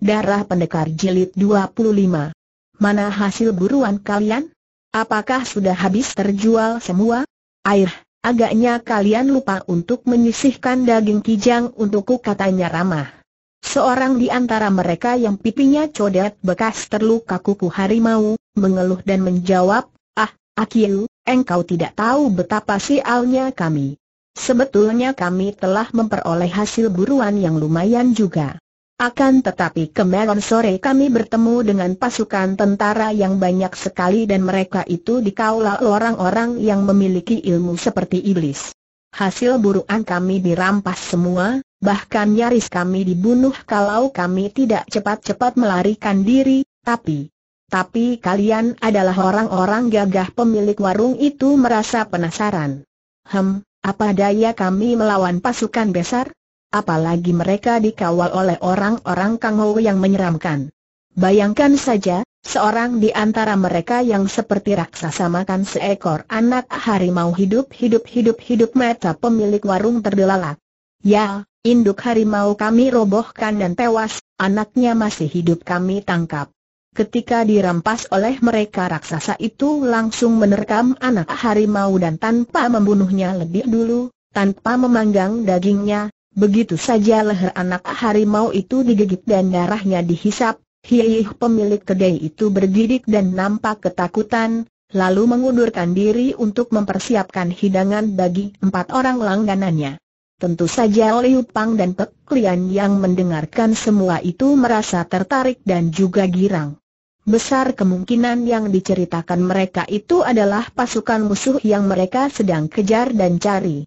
Darah Pendekar Jilid 25. Mana hasil buruan kalian? Apakah sudah habis terjual semua? Air, agaknya kalian lupa untuk menyisihkan daging kijang untukku, katanya ramah. Seorang di antara mereka yang pipinya codet bekas terluka kuku harimau, mengeluh dan menjawab, "Ah, Akiu, engkau tidak tahu betapa sialnya kami. Sebetulnya kami telah memperoleh hasil buruan yang lumayan juga. Akan tetapi kemarin sore kami bertemu dengan pasukan tentara yang banyak sekali dan mereka itu dikawal orang-orang yang memiliki ilmu seperti iblis. Hasil buruan kami dirampas semua, bahkan nyaris kami dibunuh kalau kami tidak cepat-cepat melarikan diri, tapi kalian adalah orang-orang gagah." Pemilik warung itu merasa penasaran. Apa daya kami melawan pasukan besar? Apalagi mereka dikawal oleh orang-orang Kang Ho yang menyeramkan. Bayangkan saja, seorang di antara mereka yang seperti raksasa makan seekor anak harimau hidup. Mata pemilik warung terbelalak. "Ya, induk harimau kami robohkan dan tewas, anaknya masih hidup kami tangkap." Ketika dirampas oleh mereka, raksasa itu langsung menerkam anak harimau dan tanpa membunuhnya lebih dulu, tanpa memanggang dagingnya. Begitu saja leher anak harimau itu digigit dan darahnya dihisap. Hiih, pemilik kedai itu bergidik dan nampak ketakutan, lalu mengundurkan diri untuk mempersiapkan hidangan bagi 4 orang langganannya. Tentu saja Liu Pang dan Pek Lian yang mendengarkan semua itu merasa tertarik dan juga girang. Besar kemungkinan yang diceritakan mereka itu adalah pasukan musuh yang mereka sedang kejar dan cari.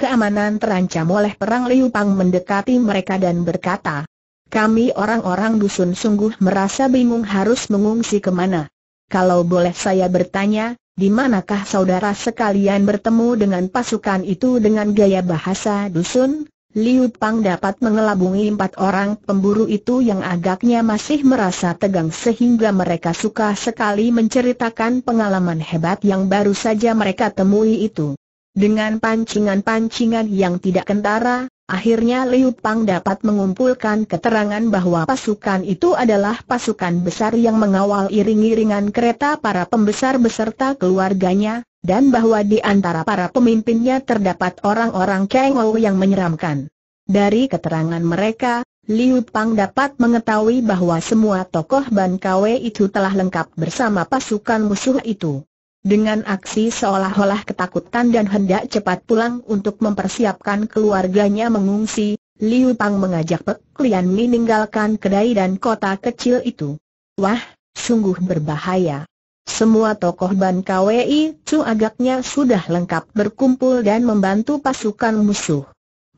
Keamanan terancam oleh perang. Liu Pang mendekati mereka dan berkata, "Kami orang-orang dusun sungguh merasa bingung harus mengungsi kemana. Kalau boleh saya bertanya, di manakah saudara sekalian bertemu dengan pasukan itu?" Dengan gaya bahasa dusun, Liu Pang dapat mengelabungi 4 orang pemburu itu yang agaknya masih merasa tegang sehingga mereka suka sekali menceritakan pengalaman hebat yang baru saja mereka temui itu. Dengan pancingan-pancingan yang tidak kentara, akhirnya Liu Pang dapat mengumpulkan keterangan bahwa pasukan itu adalah pasukan besar yang mengawal iring-iringan kereta para pembesar beserta keluarganya, dan bahwa di antara para pemimpinnya terdapat orang-orang Kang Ho yang menyeramkan. Dari keterangan mereka, Liu Pang dapat mengetahui bahwa semua tokoh Ban Kwi itu telah lengkap bersama pasukan musuh itu. Dengan aksi seolah-olah ketakutan dan hendak cepat pulang untuk mempersiapkan keluarganya mengungsi, Liu Pang mengajak Pek Lian meninggalkan kedai dan kota kecil itu. "Wah, sungguh berbahaya. Semua tokoh Ban Kwi itu agaknya sudah lengkap berkumpul dan membantu pasukan musuh.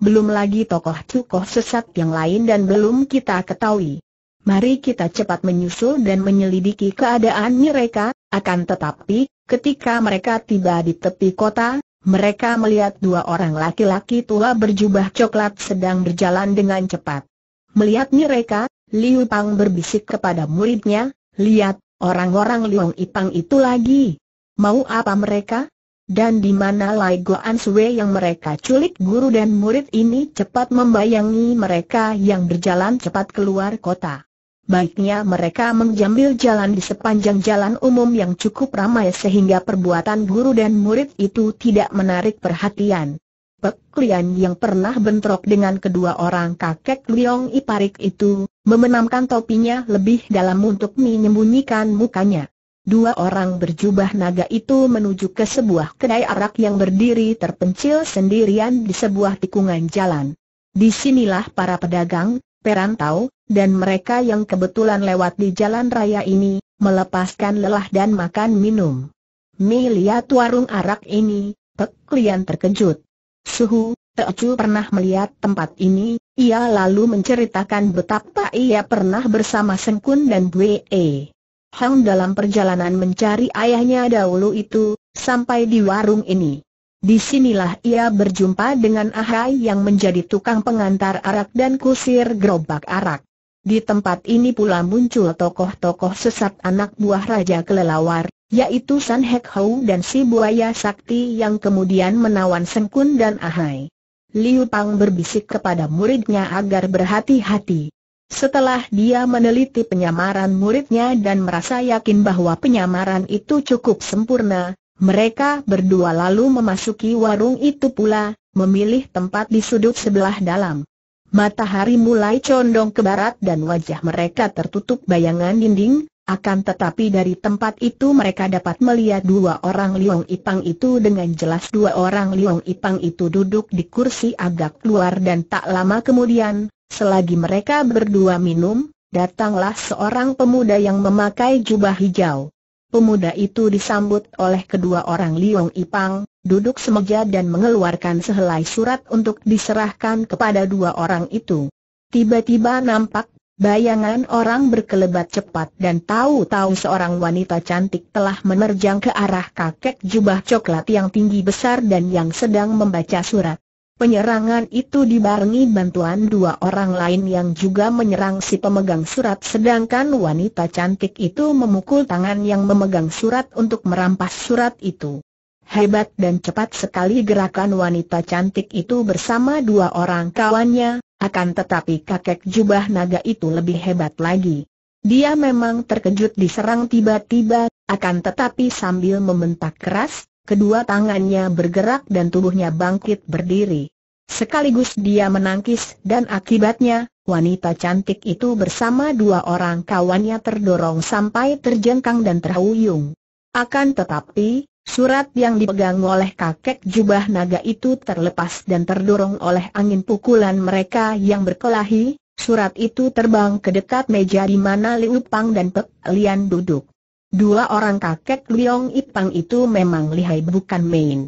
Belum lagi tokoh-tokoh sesat yang lain dan belum kita ketahui. Mari kita cepat menyusul dan menyelidiki keadaan mereka." Akan tetapi, ketika mereka tiba di tepi kota, mereka melihat 2 orang laki-laki tua berjubah coklat sedang berjalan dengan cepat. Melihat mereka, Liu Pang berbisik kepada muridnya, "Lihat, orang-orang Lyong Iparik itu lagi. Mau apa mereka? Dan di mana Lai Goan Sue yang mereka culik?" Guru dan murid ini cepat membayangi mereka yang berjalan cepat keluar kota. Baiknya mereka mengambil jalan di sepanjang jalan umum yang cukup ramai sehingga perbuatan guru dan murid itu tidak menarik perhatian. Pek Lian yang pernah bentrok dengan kedua orang kakek Lyong Iparik itu, memenamkan topinya lebih dalam untuk menyembunyikan mukanya. 2 orang berjubah naga itu menuju ke sebuah kedai arak yang berdiri terpencil sendirian di sebuah tikungan jalan. Disinilah para pedagang, perantau, dan mereka yang kebetulan lewat di jalan raya ini, melepaskan lelah dan makan minum. Melihat warung arak ini, Pek Lian terkejut. "Suhu, Teocu pernah melihat tempat ini." Ia lalu menceritakan betapa ia pernah bersama Sengkun dan Bu Wee Hong dalam perjalanan mencari ayahnya dahulu itu, sampai di warung ini. Disinilah ia berjumpa dengan Ah Hai yang menjadi tukang pengantar arak dan kusir gerobak arak. Di tempat ini pula muncul tokoh-tokoh sesat anak buah Raja Kelelawar, yaitu San Hek Hou dan Si Buaya Sakti yang kemudian menawan Sengkun dan Ah Hai. Liu Pang berbisik kepada muridnya agar berhati-hati. Setelah dia meneliti penyamaran muridnya dan merasa yakin bahwa penyamaran itu cukup sempurna, mereka berdua lalu memasuki warung itu pula, memilih tempat di sudut sebelah dalam. Matahari mulai condong ke barat dan wajah mereka tertutup bayangan dinding, akan tetapi dari tempat itu mereka dapat melihat dua orang Liong Ipang itu dengan jelas. Dua orang Liong Ipang itu duduk di kursi agak keluar dan tak lama kemudian, selagi mereka berdua minum, datanglah seorang pemuda yang memakai jubah hijau. Pemuda itu disambut oleh kedua orang Liong Ipang, duduk semeja dan mengeluarkan sehelai surat untuk diserahkan kepada dua orang itu. Tiba-tiba nampak bayangan orang berkelebat cepat dan tahu-tahu seorang wanita cantik telah menerjang ke arah kakek jubah coklat yang tinggi besar dan yang sedang membaca surat. Penyerangan itu dibarengi bantuan dua orang lain yang juga menyerang si pemegang surat, sedangkan wanita cantik itu memukul tangan yang memegang surat untuk merampas surat itu. Hebat dan cepat sekali gerakan wanita cantik itu bersama dua orang kawannya, akan tetapi kakek jubah naga itu lebih hebat lagi. Dia memang terkejut diserang tiba-tiba, akan tetapi sambil membentak keras, kedua tangannya bergerak dan tubuhnya bangkit berdiri. Sekaligus dia menangkis dan akibatnya, wanita cantik itu bersama dua orang kawannya terdorong sampai terjengkang dan terhuyung. Akan tetapi, surat yang dipegang oleh kakek jubah naga itu terlepas dan terdorong oleh angin pukulan mereka yang berkelahi, surat itu terbang ke dekat meja di mana Liu Pang dan Pek Lian duduk. Dua orang kakek Lyong Ipang itu memang lihai bukan main.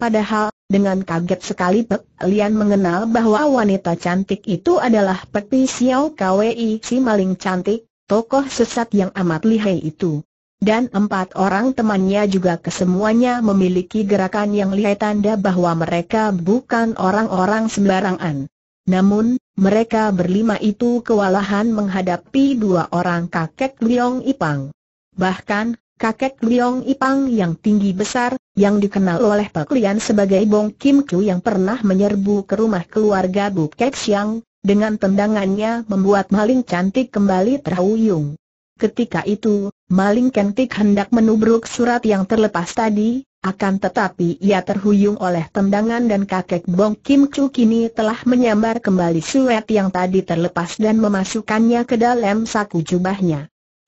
Padahal, dengan kaget sekali Pek Lian mengenal bahwa wanita cantik itu adalah Pei Siao Kwi, si maling cantik, tokoh sesat yang amat lihai itu. Dan empat orang temannya juga kesemuanya memiliki gerakan yang lihai, tanda bahwa mereka bukan orang-orang sembarangan. Namun, mereka berlima itu kewalahan menghadapi dua orang kakek Lyong Ipang. Bahkan, kakek Lyong Ipang yang tinggi besar, yang dikenal oleh Pek Lian sebagai Bong Kim Chu yang pernah menyerbu ke rumah keluarga Bu Kek Siang, dengan tendangannya membuat maling cantik kembali terhuyung. Ketika itu, maling cantik hendak menubruk surat yang terlepas tadi, akan tetapi ia terhuyung oleh tendangan dan kakek Bong Kim Chu kini telah menyambar kembali surat yang tadi terlepas dan memasukkannya ke dalam saku jubahnya.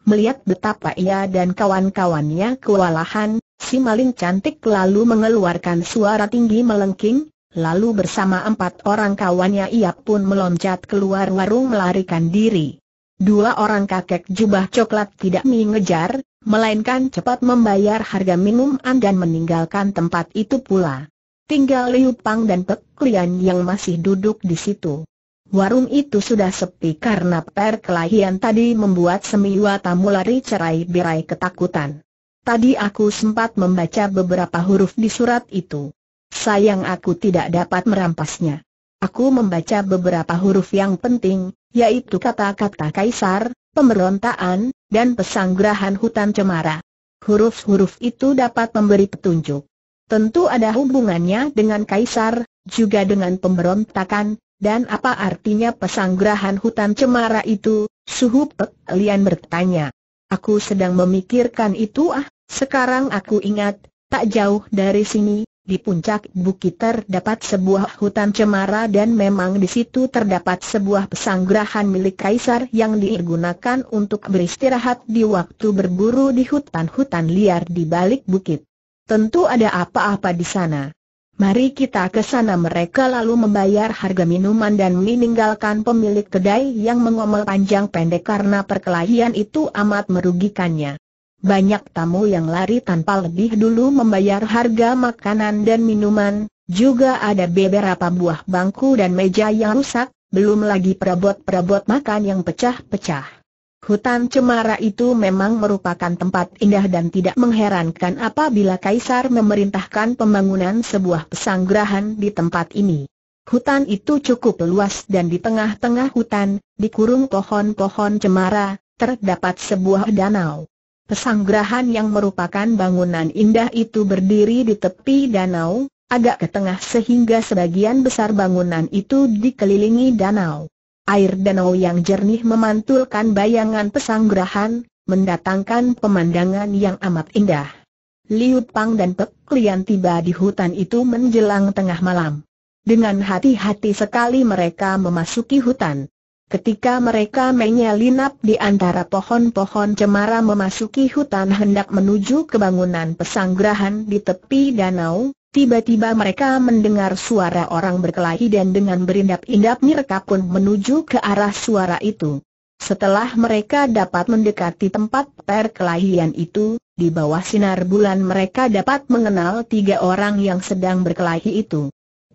Melihat betapa ia dan kawan-kawannya kewalahan, si maling cantik lalu mengeluarkan suara tinggi melengking, lalu bersama empat orang kawannya ia pun meloncat keluar warung melarikan diri. Dua orang kakek jubah coklat tidak mengejar, melainkan cepat membayar harga minuman dan meninggalkan tempat itu pula. Tinggal Liu Pang dan Pek Lian yang masih duduk di situ. Warung itu sudah sepi karena perkelahian tadi membuat semua tamu lari cerai-berai ketakutan. Tadi aku sempat membaca beberapa huruf di surat itu. Sayang aku tidak dapat merampasnya. Aku membaca beberapa huruf yang penting, yaitu kata-kata kaisar, pemberontaan, dan pesanggerahan hutan cemara. Huruf-huruf itu dapat memberi petunjuk. Tentu ada hubungannya dengan kaisar, juga dengan pemberontakan. Dan apa artinya pesanggerahan hutan cemara itu? Suhu Pek Lian bertanya. Aku sedang memikirkan itu. Sekarang aku ingat, tak jauh dari sini, di puncak bukit terdapat sebuah hutan cemara dan memang di situ terdapat sebuah pesanggerahan milik kaisar yang digunakan untuk beristirahat di waktu berburu di hutan-hutan liar di balik bukit. Tentu ada apa-apa di sana. Mari kita ke sana. Mereka lalu membayar harga minuman dan meninggalkan pemilik kedai yang mengomel panjang pendek karena perkelahian itu amat merugikannya. Banyak tamu yang lari tanpa lebih dulu membayar harga makanan dan minuman, juga ada beberapa buah bangku dan meja yang rusak, belum lagi perabot-perabot makan yang pecah-pecah. Hutan cemara itu memang merupakan tempat indah dan tidak mengherankan apabila kaisar memerintahkan pembangunan sebuah pesanggerahan di tempat ini. Hutan itu cukup luas dan di tengah-tengah hutan, dikurung pohon-pohon cemara, terdapat sebuah danau. Pesanggerahan yang merupakan bangunan indah itu berdiri di tepi danau, agak ke tengah sehingga sebagian besar bangunan itu dikelilingi danau. Air danau yang jernih memantulkan bayangan pesanggerahan, mendatangkan pemandangan yang amat indah. Liu Pang dan Pek Lian tiba di hutan itu menjelang tengah malam. Dengan hati-hati sekali mereka memasuki hutan. Ketika mereka menyelinap di antara pohon-pohon cemara memasuki hutan hendak menuju ke bangunan pesanggerahan di tepi danau, tiba-tiba mereka mendengar suara orang berkelahi dan dengan berindap-indap mereka pun menuju ke arah suara itu. Setelah mereka dapat mendekati tempat perkelahian itu, di bawah sinar bulan mereka dapat mengenal tiga orang yang sedang berkelahi itu.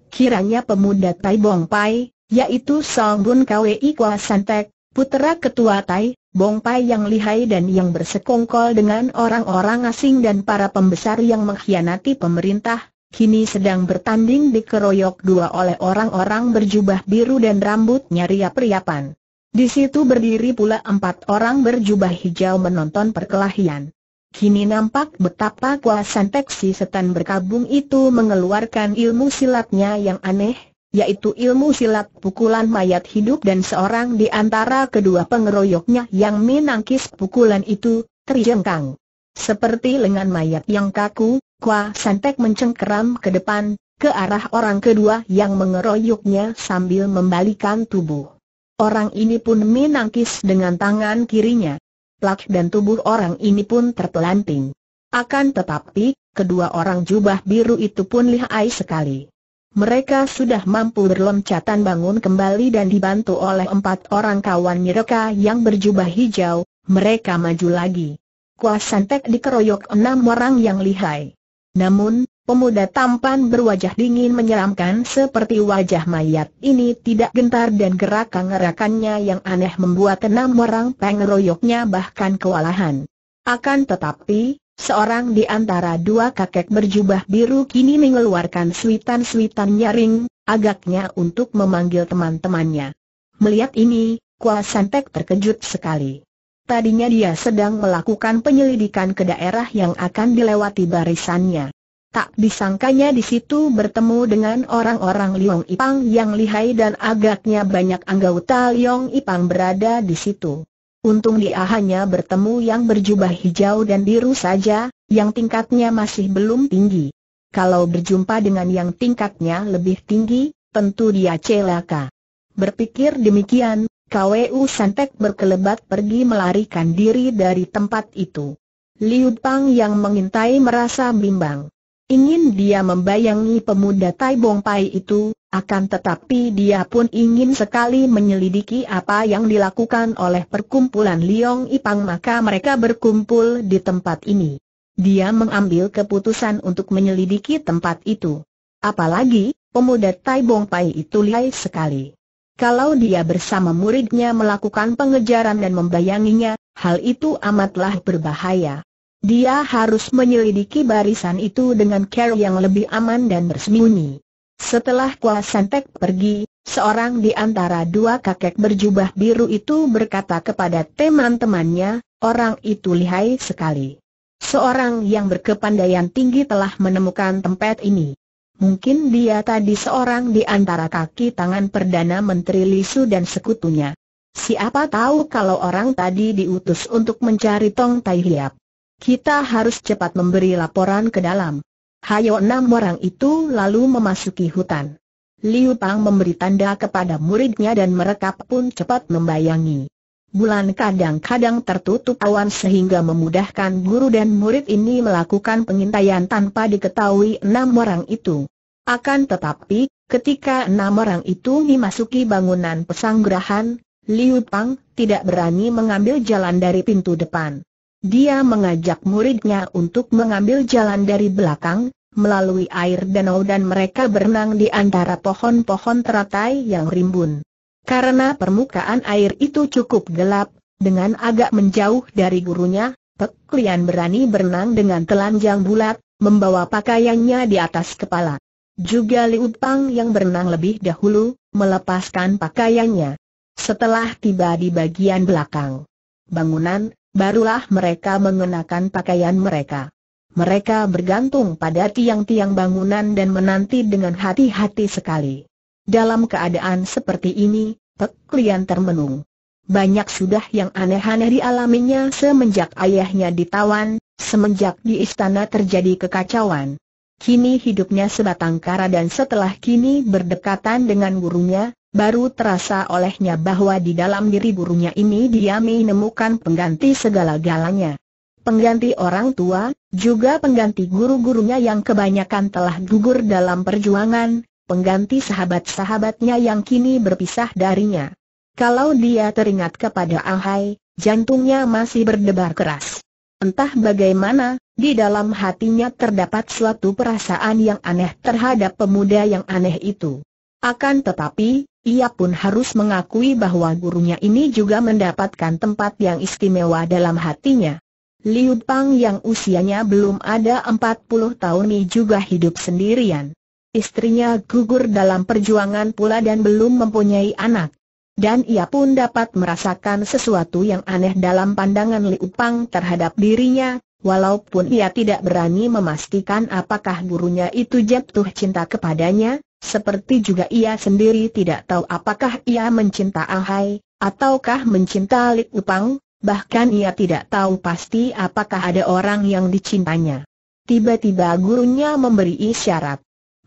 Kiranya pemuda Tai Bong Pai, yaitu Song Bun Kwee Kwa San Tek, putera ketua Tai Bong Pai yang lihai dan yang bersekongkol dengan orang-orang asing dan para pembesar yang mengkhianati pemerintah, kini sedang bertanding dikeroyok dua oleh orang-orang berjubah biru dan rambutnya riap-riapan. Di situ berdiri pula empat orang berjubah hijau menonton perkelahian. Kini nampak betapa Kwa San Tek si setan berkabung itu mengeluarkan ilmu silatnya yang aneh, yaitu ilmu silat pukulan mayat hidup, dan seorang di antara kedua pengeroyoknya yang menangkis pukulan itu terjengkang. Seperti lengan mayat yang kaku, Kwa San Tek mencengkeram ke depan, ke arah orang kedua yang mengeroyoknya sambil membalikan tubuh. Orang ini pun menangkis dengan tangan kirinya. Plak dan tubuh orang ini pun terpelanting. Akan tetapi, kedua orang jubah biru itu pun lihai sekali. Mereka sudah mampu berloncatan bangun kembali dan dibantu oleh empat orang kawan mereka yang berjubah hijau, mereka maju lagi. Kwa San Tek dikeroyok enam orang yang lihai. Namun, pemuda tampan berwajah dingin menyeramkan seperti wajah mayat ini tidak gentar dan gerakan-gerakannya yang aneh membuat enam orang pengeroyoknya bahkan kewalahan. Akan tetapi, seorang di antara dua kakek berjubah biru kini mengeluarkan suitan-suitan nyaring, agaknya untuk memanggil teman-temannya. Melihat ini, Kwa San Tek terkejut sekali. Tadinya dia sedang melakukan penyelidikan ke daerah yang akan dilewati barisannya. Tak disangkanya di situ bertemu dengan orang-orang Lyong Ipang yang lihai dan agaknya banyak anggota Lyong Ipang berada di situ. Untung dia hanya bertemu yang berjubah hijau dan biru saja, yang tingkatnya masih belum tinggi. Kalau berjumpa dengan yang tingkatnya lebih tinggi, tentu dia celaka. Berpikir demikian, Kwu San Tek berkelebat pergi melarikan diri dari tempat itu. Liu Pang yang mengintai merasa bimbang. Ingin dia membayangi pemuda Tai Bong Pai itu, akan tetapi dia pun ingin sekali menyelidiki apa yang dilakukan oleh perkumpulan Lyong Ipang, maka mereka berkumpul di tempat ini. Dia mengambil keputusan untuk menyelidiki tempat itu. Apalagi, pemuda Tai Bong Pai itu lihai sekali. Kalau dia bersama muridnya melakukan pengejaran dan membayanginya, hal itu amatlah berbahaya. Dia harus menyelidiki barisan itu dengan cara yang lebih aman dan bersembunyi. Setelah Kwa San Tek pergi, seorang di antara dua kakek berjubah biru itu berkata kepada teman-temannya, "Orang itu lihai sekali. Seorang yang berkepandaian tinggi telah menemukan tempat ini. Mungkin dia tadi seorang di antara kaki tangan Perdana Menteri Li Su dan sekutunya. Siapa tahu kalau orang tadi diutus untuk mencari Tong Tai Hiap. Kita harus cepat memberi laporan ke dalam." Hayo, enam orang itu lalu memasuki hutan. Liu Pang memberi tanda kepada muridnya dan mereka pun cepat membayangi. Bulan kadang-kadang tertutup awan sehingga memudahkan guru dan murid ini melakukan pengintaian tanpa diketahui enam orang itu. Akan tetapi, ketika enam orang itu memasuki bangunan pesanggerahan, Liu Pang tidak berani mengambil jalan dari pintu depan. Dia mengajak muridnya untuk mengambil jalan dari belakang, melalui air danau, dan mereka berenang di antara pohon-pohon teratai yang rimbun. Karena permukaan air itu cukup gelap, dengan agak menjauh dari gurunya, Pek Lian berani berenang dengan telanjang bulat, membawa pakaiannya di atas kepala. Juga Liu Pang yang berenang lebih dahulu, melepaskan pakaiannya. Setelah tiba di bagian belakang bangunan, barulah mereka mengenakan pakaian mereka. Mereka bergantung pada tiang-tiang bangunan dan menanti dengan hati-hati sekali. Dalam keadaan seperti ini, Pek Lian termenung. Banyak sudah yang aneh-aneh dialaminya semenjak ayahnya ditawan, semenjak di istana terjadi kekacauan. Kini hidupnya sebatang kara dan setelah kini berdekatan dengan gurunya, baru terasa olehnya bahwa di dalam diri gurunya ini dia menemukan pengganti segala-galanya. Pengganti orang tua, juga pengganti guru-gurunya yang kebanyakan telah gugur dalam perjuangan, pengganti sahabat-sahabatnya yang kini berpisah darinya. Kalau dia teringat kepada Ah Hai, jantungnya masih berdebar keras. Entah bagaimana, di dalam hatinya terdapat suatu perasaan yang aneh terhadap pemuda yang aneh itu. Akan tetapi, ia pun harus mengakui bahwa gurunya ini juga mendapatkan tempat yang istimewa dalam hatinya. Liu Pang yang usianya belum ada 40 tahun ini juga hidup sendirian. Istrinya gugur dalam perjuangan pula dan belum mempunyai anak. Dan ia pun dapat merasakan sesuatu yang aneh dalam pandangan Liu Pang terhadap dirinya, walaupun ia tidak berani memastikan apakah gurunya itu jatuh cinta kepadanya. Seperti juga ia sendiri tidak tahu apakah ia mencinta Ah Hai, ataukah mencinta Liu Pang, bahkan ia tidak tahu pasti apakah ada orang yang dicintanya. Tiba-tiba gurunya memberi isyarat.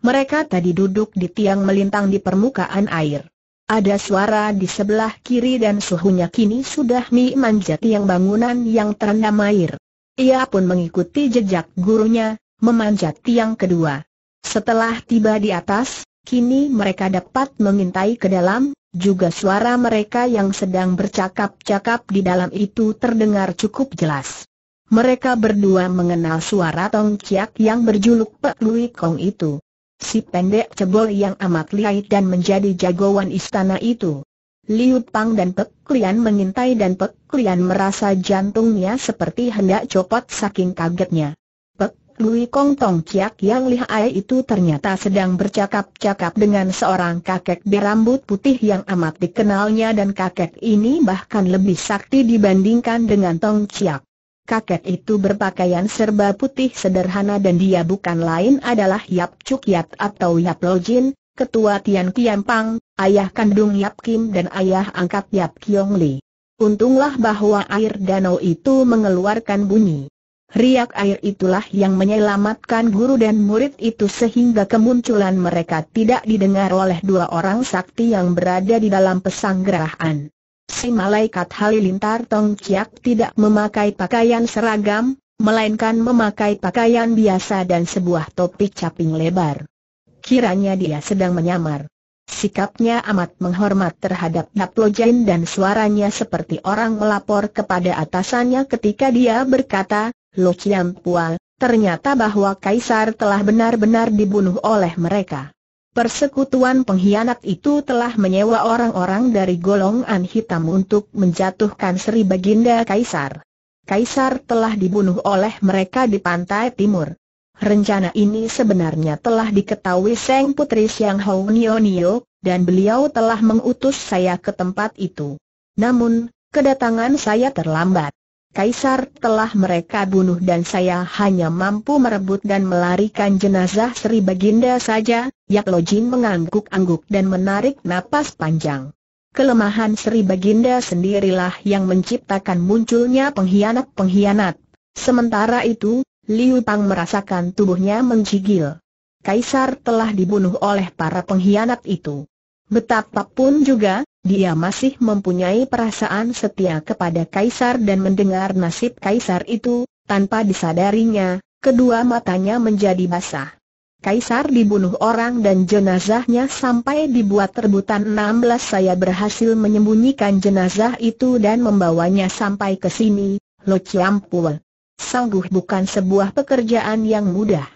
Mereka tadi duduk di tiang melintang di permukaan air. Ada suara di sebelah kiri dan suhunya kini sudah memanjati yang bangunan yang terendam air. Ia pun mengikuti jejak gurunya, memanjat tiang kedua. Setelah tiba di atas, kini mereka dapat mengintai ke dalam, juga suara mereka yang sedang bercakap-cakap di dalam itu terdengar cukup jelas. Mereka berdua mengenal suara Tong Ciak yang berjuluk Pek Lui Kong itu. Si pendek cebol yang amat lihai dan menjadi jagoan istana itu. Liu Pang dan Pek Lian mengintai dan Pek Lian merasa jantungnya seperti hendak copot saking kagetnya. Lui Kong Tong Ciak yang lihai itu ternyata sedang bercakap-cakap dengan seorang kakek berambut putih yang amat dikenalnya dan kakek ini bahkan lebih sakti dibandingkan dengan Tong Ciak. Kakek itu berpakaian serba putih sederhana dan dia bukan lain adalah Yap Chukyat atau Yap Lojin, ketua Tian Kian Pang, ayah kandung Yap Kim dan ayah angkat Yap Kiong Li. Untunglah bahwa air danau itu mengeluarkan bunyi. Riak air itulah yang menyelamatkan guru dan murid itu sehingga kemunculan mereka tidak didengar oleh dua orang sakti yang berada di dalam pesanggrahan. Si malaikat halilintar Tong Ciak tidak memakai pakaian seragam, melainkan memakai pakaian biasa dan sebuah topi caping lebar. Kiranya dia sedang menyamar. Sikapnya amat menghormat terhadap Yap Lojin dan suaranya seperti orang melapor kepada atasannya ketika dia berkata, "Lo Cian Pua, ternyata bahwa Kaisar telah benar-benar dibunuh oleh mereka. Persekutuan pengkhianat itu telah menyewa orang-orang dari golongan hitam untuk menjatuhkan Sri Baginda Kaisar. Kaisar telah dibunuh oleh mereka di pantai timur. Rencana ini sebenarnya telah diketahui Seng Putri Siang Hong Nyo Nyo, dan beliau telah mengutus saya ke tempat itu. Namun, kedatangan saya terlambat. Kaisar telah mereka bunuh dan saya hanya mampu merebut dan melarikan jenazah Sri Baginda saja." Yap Lojin mengangguk-angguk dan menarik napas panjang. Kelemahan Sri Baginda sendirilah yang menciptakan munculnya pengkhianat-pengkhianat. Sementara itu, Liu Pang merasakan tubuhnya menggigil. Kaisar telah dibunuh oleh para pengkhianat itu. Betapapun juga, dia masih mempunyai perasaan setia kepada Kaisar dan mendengar nasib Kaisar itu, tanpa disadarinya, kedua matanya menjadi basah. Kaisar dibunuh orang dan jenazahnya sampai dibuat rebutan 16. Saya berhasil menyembunyikan jenazah itu dan membawanya sampai ke sini, Lo Cian Pua. Sungguh bukan sebuah pekerjaan yang mudah.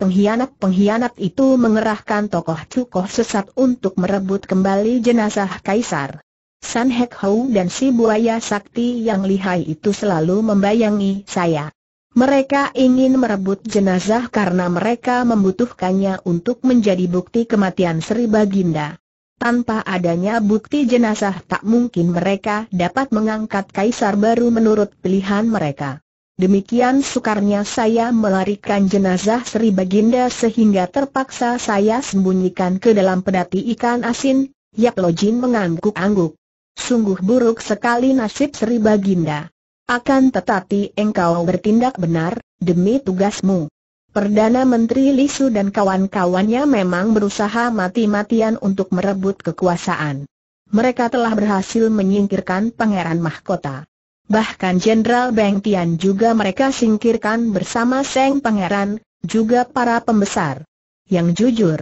Pengkhianat-pengkhianat itu mengerahkan tokoh-tokoh sesat untuk merebut kembali jenazah Kaisar. San Hek Hou dan si buaya sakti yang lihai itu selalu membayangi saya. Mereka ingin merebut jenazah karena mereka membutuhkannya untuk menjadi bukti kematian Sri Baginda. Tanpa adanya bukti jenazah tak mungkin mereka dapat mengangkat Kaisar baru menurut pilihan mereka. Demikian sukarnya saya melarikan jenazah Sri Baginda sehingga terpaksa saya sembunyikan ke dalam pedati ikan asin, Yap Lojin mengangguk-angguk. Sungguh buruk sekali nasib Sri Baginda. Akan tetapi engkau bertindak benar, demi tugasmu. Perdana Menteri Li Su dan kawan-kawannya memang berusaha mati-matian untuk merebut kekuasaan. Mereka telah berhasil menyingkirkan Pangeran Mahkota. Bahkan Jenderal Beng Tian juga mereka singkirkan bersama Seng Pangeran, juga para pembesar. Yang jujur,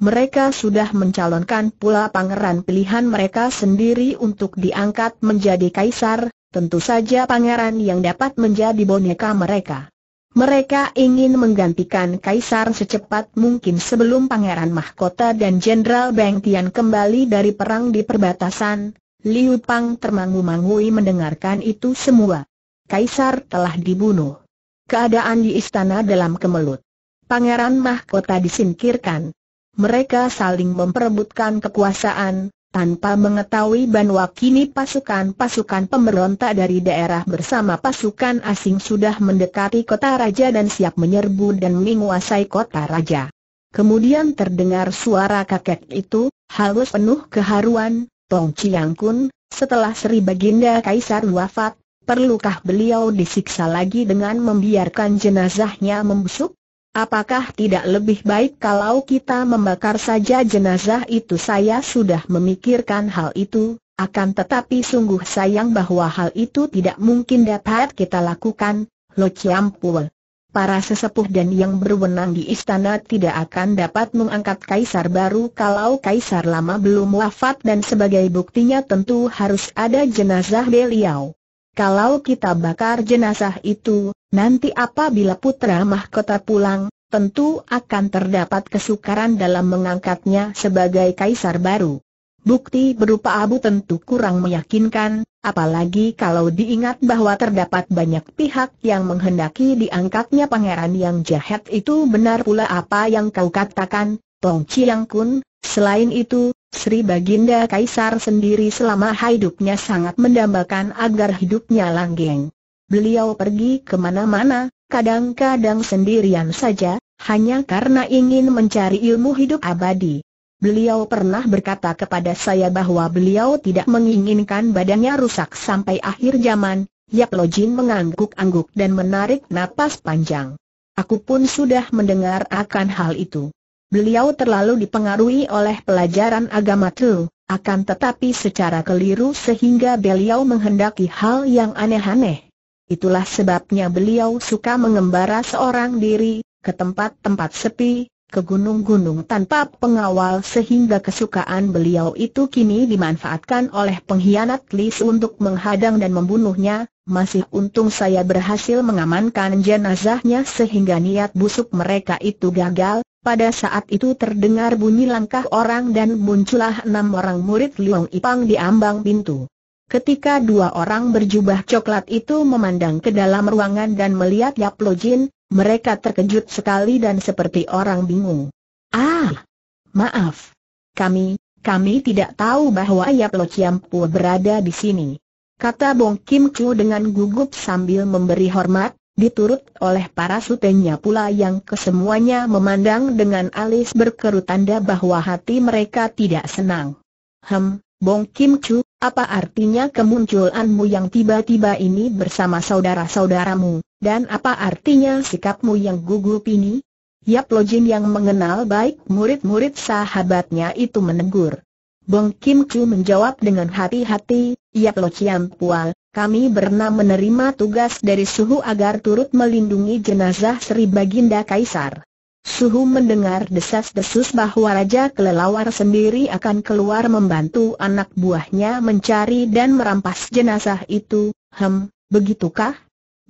mereka sudah mencalonkan pula pangeran pilihan mereka sendiri untuk diangkat menjadi kaisar, tentu saja pangeran yang dapat menjadi boneka mereka. Mereka ingin menggantikan kaisar secepat mungkin sebelum Pangeran Mahkota dan Jenderal Beng Tian kembali dari perang di perbatasan. Liu Pang termangu-mangui mendengarkan itu semua. Kaisar telah dibunuh. Keadaan di istana dalam kemelut. Pangeran Mahkota disingkirkan. Mereka saling memperebutkan kekuasaan, tanpa mengetahui bahwa kini pasukan-pasukan pemberontak dari daerah bersama pasukan asing sudah mendekati kota raja dan siap menyerbu dan menguasai kota raja. Kemudian terdengar suara kakek itu, halus penuh keharuan, "Tong Ciak, setelah Sri Baginda Kaisar wafat, perlukah beliau disiksa lagi dengan membiarkan jenazahnya membusuk? Apakah tidak lebih baik kalau kita membakar saja jenazah itu?" Saya sudah memikirkan hal itu, akan tetapi sungguh sayang bahwa hal itu tidak mungkin dapat kita lakukan, Lo Ciampul. Para sesepuh dan yang berwenang di istana tidak akan dapat mengangkat kaisar baru kalau kaisar lama belum wafat dan sebagai buktinya tentu harus ada jenazah beliau. Kalau kita bakar jenazah itu, nanti apabila putra mahkota pulang, tentu akan terdapat kesukaran dalam mengangkatnya sebagai kaisar baru. Bukti berupa abu tentu kurang meyakinkan, apalagi kalau diingat bahwa terdapat banyak pihak yang menghendaki diangkatnya pangeran yang jahat itu. Benar pula apa yang kau katakan, Tong Ciak. Selain itu, Sri Baginda Kaisar sendiri selama hidupnya sangat mendambakan agar hidupnya langgeng. Beliau pergi kemana-mana, kadang-kadang sendirian saja, hanya karena ingin mencari ilmu hidup abadi. Beliau pernah berkata kepada saya bahwa beliau tidak menginginkan badannya rusak sampai akhir zaman. Yap Lojin mengangguk-angguk dan menarik napas panjang. Aku pun sudah mendengar akan hal itu. Beliau terlalu dipengaruhi oleh pelajaran agama itu, akan tetapi secara keliru sehingga beliau menghendaki hal yang aneh-aneh. Itulah sebabnya beliau suka mengembara seorang diri, ke tempat-tempat sepi, ke gunung-gunung tanpa pengawal sehingga kesukaan beliau itu kini dimanfaatkan oleh pengkhianat Li Su untuk menghadang dan membunuhnya. Masih untung saya berhasil mengamankan jenazahnya sehingga niat busuk mereka itu gagal. Pada saat itu terdengar bunyi langkah orang dan muncullah 6 orang murid Liong Ipang di ambang pintu. Ketika 2 orang berjubah coklat itu memandang ke dalam ruangan dan melihat Yap Lojin, mereka terkejut sekali dan seperti orang bingung. "Ah, maaf. Kami tidak tahu bahwa Yap Lojin berada di sini," kata Bong Kim Chu dengan gugup sambil memberi hormat, diturut oleh para sutennya pula yang kesemuanya memandang dengan alis berkerut tanda bahwa hati mereka tidak senang. Bong Kim Chu, apa artinya kemunculanmu yang tiba-tiba ini bersama saudara-saudaramu, dan apa artinya sikapmu yang gugup ini?" Yap Lojin yang mengenal baik murid-murid sahabatnya itu menegur. Bong Kim Chu menjawab dengan hati-hati, "Yap Lojin Pual, kami bernama menerima tugas dari Suhu agar turut melindungi jenazah Sri Baginda Kaisar." Suhu mendengar desas-desus bahwa Raja Kelelawar sendiri akan keluar membantu anak buahnya mencari dan merampas jenazah itu. Begitukah?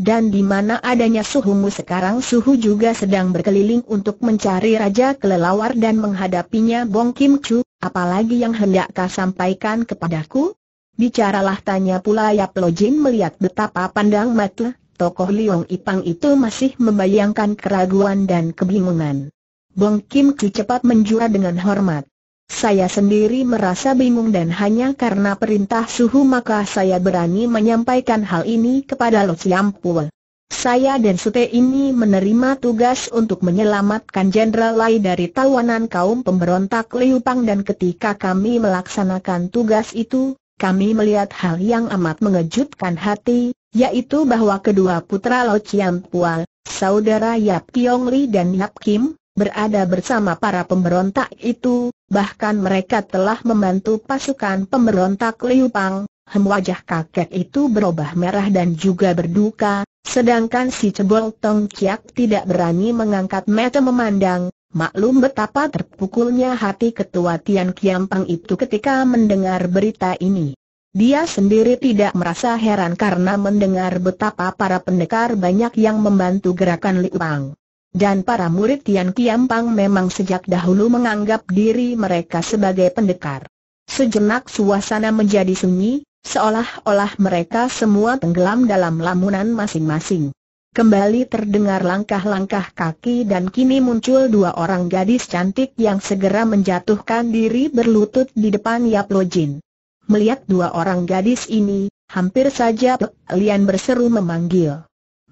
Dan di mana adanya Suhumu sekarang?" Suhu juga sedang berkeliling untuk mencari Raja Kelelawar dan menghadapinya Bong Kim Chu. "Apalagi yang hendak kau sampaikan kepadaku?" "Bicaralah," tanya pula Yap Lojin melihat betapa pandang mata tokoh Liong Ipang itu masih membayangkan keraguan dan kebingungan. Bong Kim Chu cepat menjura dengan hormat. "Saya sendiri merasa bingung dan hanya karena perintah Suhu maka saya berani menyampaikan hal ini kepada Lo Ciampul. Saya dan Sute ini menerima tugas untuk menyelamatkan Jenderal Lai dari tawanan kaum pemberontak Liu Pang, dan ketika kami melaksanakan tugas itu, kami melihat hal yang amat mengejutkan hati, yaitu bahwa kedua putra Lo Chiam Pual, saudara Yap Kiong Li dan Yap Kim, berada bersama para pemberontak itu, bahkan mereka telah membantu pasukan pemberontak Liu Pang. Wajah kakek itu berubah merah dan juga berduka. Sedangkan si cebol Tong Ciak tidak berani mengangkat mata memandang. Maklum betapa terpukulnya hati ketua Tian Kiam Pang itu ketika mendengar berita ini. Dia sendiri tidak merasa heran karena mendengar betapa para pendekar banyak yang membantu gerakan Liu Pang. Dan para murid Tian Kiam Pang memang sejak dahulu menganggap diri mereka sebagai pendekar. Sejenak suasana menjadi sunyi, seolah-olah mereka semua tenggelam dalam lamunan masing-masing. Kembali terdengar langkah-langkah kaki dan kini muncul dua orang gadis cantik yang segera menjatuhkan diri berlutut di depan Yap Lojin. Melihat dua orang gadis ini, hampir saja Pek Lian berseru memanggil.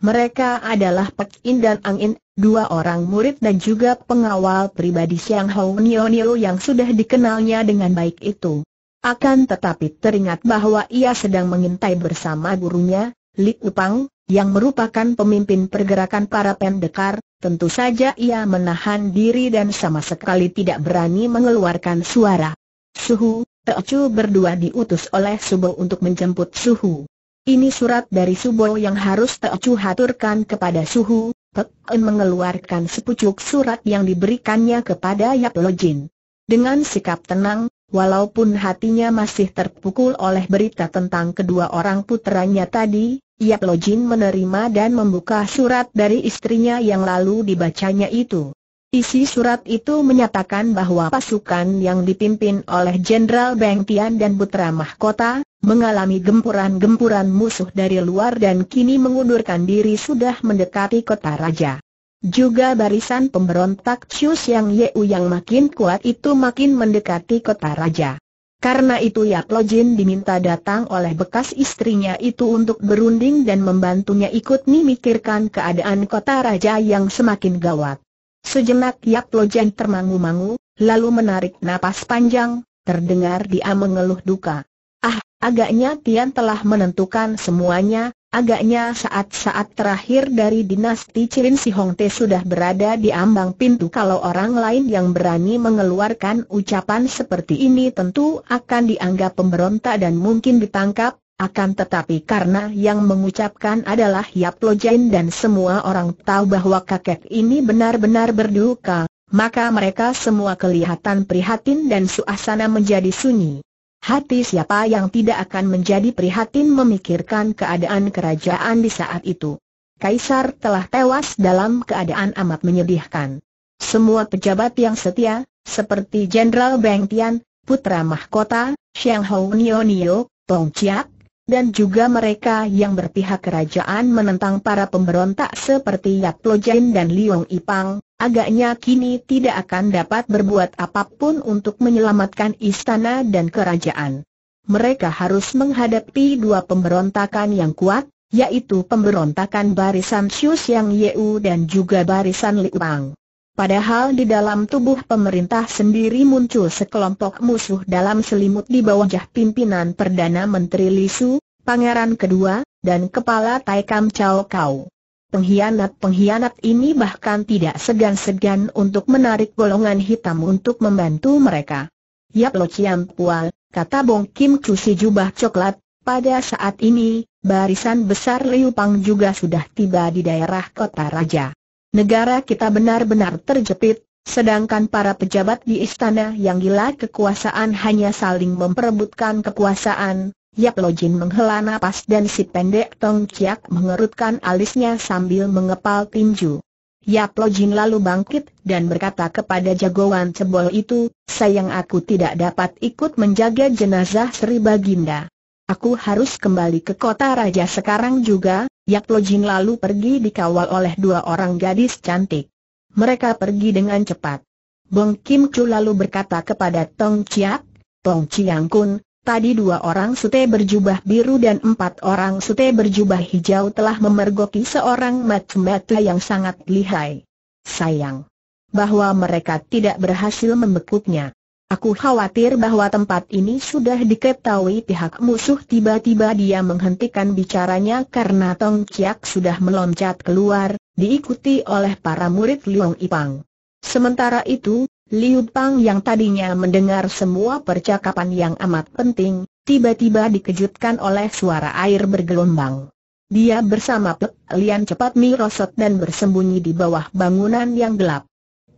Mereka adalah Pek In dan Ang In, dua orang murid dan juga pengawal pribadi Siang Hong Nyo Nyo yang sudah dikenalnya dengan baik itu. Akan tetapi teringat bahwa ia sedang mengintai bersama gurunya, Liu Pang, yang merupakan pemimpin pergerakan para pendekar. Tentu saja ia menahan diri dan sama sekali tidak berani mengeluarkan suara. Suhu, Teocu berdua diutus oleh Subo untuk menjemput Suhu. Ini surat dari Subo yang harus Teocu haturkan kepada Suhu. Pek In mengeluarkan sepucuk surat yang diberikannya kepada Yap Lojin. Dengan sikap tenang, walaupun hatinya masih terpukul oleh berita tentang kedua orang putranya tadi, Yap Lojin menerima dan membuka surat dari istrinya yang lalu dibacanya itu. Isi surat itu menyatakan bahwa pasukan yang dipimpin oleh Jenderal Beng Tian dan Putra Mahkota mengalami gempuran-gempuran musuh dari luar dan kini mengundurkan diri sudah mendekati kota raja. Juga barisan pemberontak Chu Siang Yeu yang makin kuat itu makin mendekati kota raja. Karena itu Yap Lojin diminta datang oleh bekas istrinya itu untuk berunding dan membantunya ikut memikirkan keadaan kota raja yang semakin gawat. Sejenak Yap Lojin termangu-mangu, lalu menarik napas panjang, terdengar dia mengeluh duka. Ah, agaknya Tian telah menentukan semuanya. Agaknya saat-saat terakhir dari dinasti Chin Si Hong Te sudah berada di ambang pintu. Kalau orang lain yang berani mengeluarkan ucapan seperti ini tentu akan dianggap pemberontak dan mungkin ditangkap. Akan tetapi karena yang mengucapkan adalah Yap Lojin dan semua orang tahu bahwa kakek ini benar-benar berduka, maka mereka semua kelihatan prihatin dan suasana menjadi sunyi. Hati siapa yang tidak akan menjadi prihatin memikirkan keadaan kerajaan di saat itu. Kaisar telah tewas dalam keadaan amat menyedihkan. Semua pejabat yang setia, seperti Jenderal Beng Tian, Putra Mahkota, Siang Hong Nyo Nyo, Tong Ciak, dan juga mereka yang berpihak kerajaan menentang para pemberontak seperti Yap Lojin dan Lyong Iparik, agaknya kini tidak akan dapat berbuat apapun untuk menyelamatkan istana dan kerajaan. Mereka harus menghadapi dua pemberontakan yang kuat, yaitu pemberontakan barisan Chu Siang Yeu dan juga barisan Liu Pang. Padahal di dalam tubuh pemerintah sendiri muncul sekelompok musuh dalam selimut di bawah pimpinan Perdana Menteri Li Su, Pangeran Kedua, dan Kepala Taikam Cao Kao. Pengkhianat-pengkhianat ini bahkan tidak segan-segan untuk menarik golongan hitam untuk membantu mereka. Yap Lojin Pual, kata Bong Kim Chu si jubah coklat, pada saat ini, barisan besar Liu Pang juga sudah tiba di daerah kota raja. Negara kita benar-benar terjepit, sedangkan para pejabat di istana yang gila kekuasaan hanya saling memperebutkan kekuasaan. Yap Lojin menghela napas dan si pendek Tong Ciak mengerutkan alisnya sambil mengepal tinju. Yap Lojin lalu bangkit dan berkata kepada jagoan cebol itu, sayang aku tidak dapat ikut menjaga jenazah Sri Baginda. Aku harus kembali ke kota raja sekarang juga. Yap Lojin lalu pergi dikawal oleh dua orang gadis cantik. Mereka pergi dengan cepat. Bong Kim Chu lalu berkata kepada Tong Ciak, Tong Ciang Kun, Tadi dua orang sute berjubah biru dan empat orang sute berjubah hijau telah memergoki seorang mata-mata yang sangat lihai. Sayang bahwa mereka tidak berhasil membekuknya. Aku khawatir bahwa tempat ini sudah diketahui pihak musuh. Tiba-tiba dia menghentikan bicaranya karena Tong Ciak sudah meloncat keluar, diikuti oleh para murid Liong Ipang. Sementara itu, Liu Pang yang tadinya mendengar semua percakapan yang amat penting, tiba-tiba dikejutkan oleh suara air bergelombang. Dia bersama Pek Lian cepat merosot dan bersembunyi di bawah bangunan yang gelap.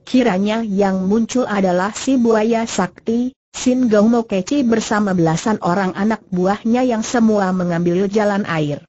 Kiranya yang muncul adalah si buaya sakti, Sin Gaumo Keci bersama belasan orang anak buahnya yang semua mengambil jalan air.